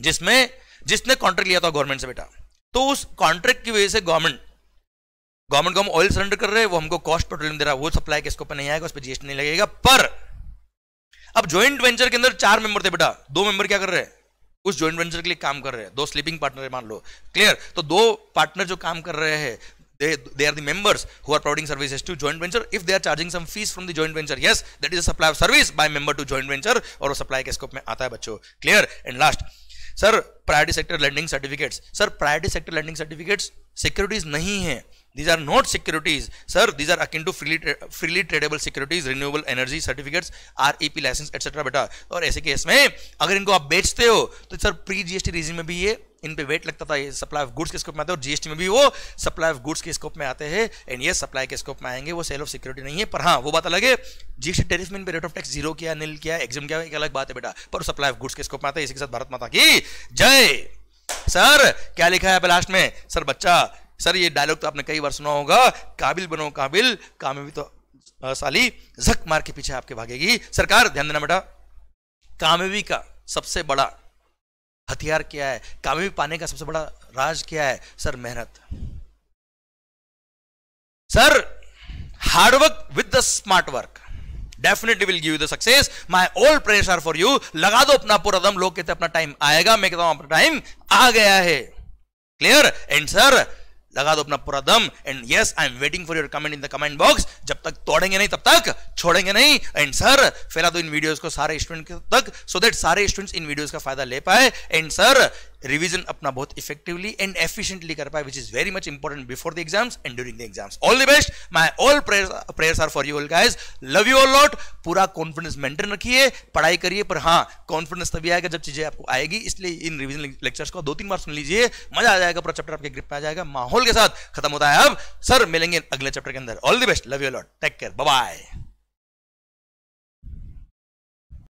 जिसमें जिसने कॉन्ट्रैक्ट लिया था गवर्नमेंट से बेटा, तो उस कॉन्ट्रैक्ट की वजह से गवर्नमेंट गवर्नमेंट को हम ऑयल सरेंडर कर रहे हैं, वो हमको कॉस्ट पेट्रोलियम दे रहा है, वो सप्लाई किसके ऊपर नहीं आएगा, उस पर जीएसटी नहीं लगेगा। पर अब जॉइंट वेंचर के अंदर चार मेंबर थे बेटा, दो मेंबर क्या कर रहे हैं, उस जॉइंट वेंचर के लिए काम कर रहे हैं, दो स्लीपिंग पार्टनर है मान लो, क्लियर। तो दो पार्टनर जो काम कर रहे हैं, they are the members who are providing services to joint venture. If they are charging some fees from the joint venture, yes, that is a supply of service by member to joint venture, और वो supply के scope में आता है बच्चों, clear. And last sir priority sector lending certificates, sir priority sector lending certificates securities नहीं है, these are not securities sir, these are akin to freely tra freely tradable securities, renewable energy certificates, R E P license etc बेटा। और ऐसे case में अगर इनको आप बेचते हो तो सर प्री जीएसटी रीजन में भी ये इन पे वेट लगता था, ये सप्लाई ऑफ गुड्स के स्कोप में आते हैं, और जीएसटी में भी वो सप्लाई ऑफ गुड्स के स्कोप में आते हैं, एंड ये सप्लाई के स्कोप में आएंगे, वो सेल ऑफ सिक्योरिटी नहीं है। पर हाँ वो बात अलग है, जीएसटी टैरिफ में इन पे रेट ऑफ टैक्स जीरो किया, नील किया, एग्जाम किया, एक अलग बात है बेटा, पर सप्लाई ऑफ गुड्स के स्कोप में आता है। इसी के साथ भारत माता की जय। सर क्या लिखा है लास्ट में सर बच्चा, सर ये डायलॉग तो आपने कई बार सुना होगा, काबिल बनो काबिल, काम में भी तो आ, साली झक मार के पीछे आपके भागेगी। सरकार ध्यान देना बेटा, कामयाबी का सबसे बड़ा हथियार क्या है, कामयाबी पाने का सबसे बड़ा राज क्या है सर, मेहनत। Sir hard work with the smart work definitely will give you the success, my all prayers are for you. लगा दो अपना पूरा दम, लोग कहते अपना टाइम आएगा, मैं कहता हूं अपना टाइम आ गया है, क्लियर। एंड सर लगा दो अपना पूरा दम, and yes I am waiting for your comment in the comment box. जब तक तोड़ेंगे नहीं तब तक छोड़ेंगे नहीं। एंड सर फैला दो इन वीडियोस को सारे स्टूडेंट तक, सो दैट सारे स्टूडेंट्स इन वीडियोस का फायदा ले पाए, एंड सर रिवीजन अपना बहुत इफेक्टिवली एंड एफिशिएंटली कर पाए, which is very much important before the exams and during the exams. All the best, my all prayers are for you all guys, love you all lot. पूरा confidence maintain रखिए, पढ़ाई करिए, पर हाँ confidence तभी आएगा जब चीजें आपको आएगी, इसलिए इन रिवीजन लेक्चर्स को दो तीन बार सुन लीजिए, मजा आ जाएगा, पूरा चैप्टर आपके ग्रिप में आ जाएगा। माहौल के साथ खत्म होता है अब, सर मिलेंगे अगले चैप्टर के अंदर। All the best, love you all lot, take care, bye bye.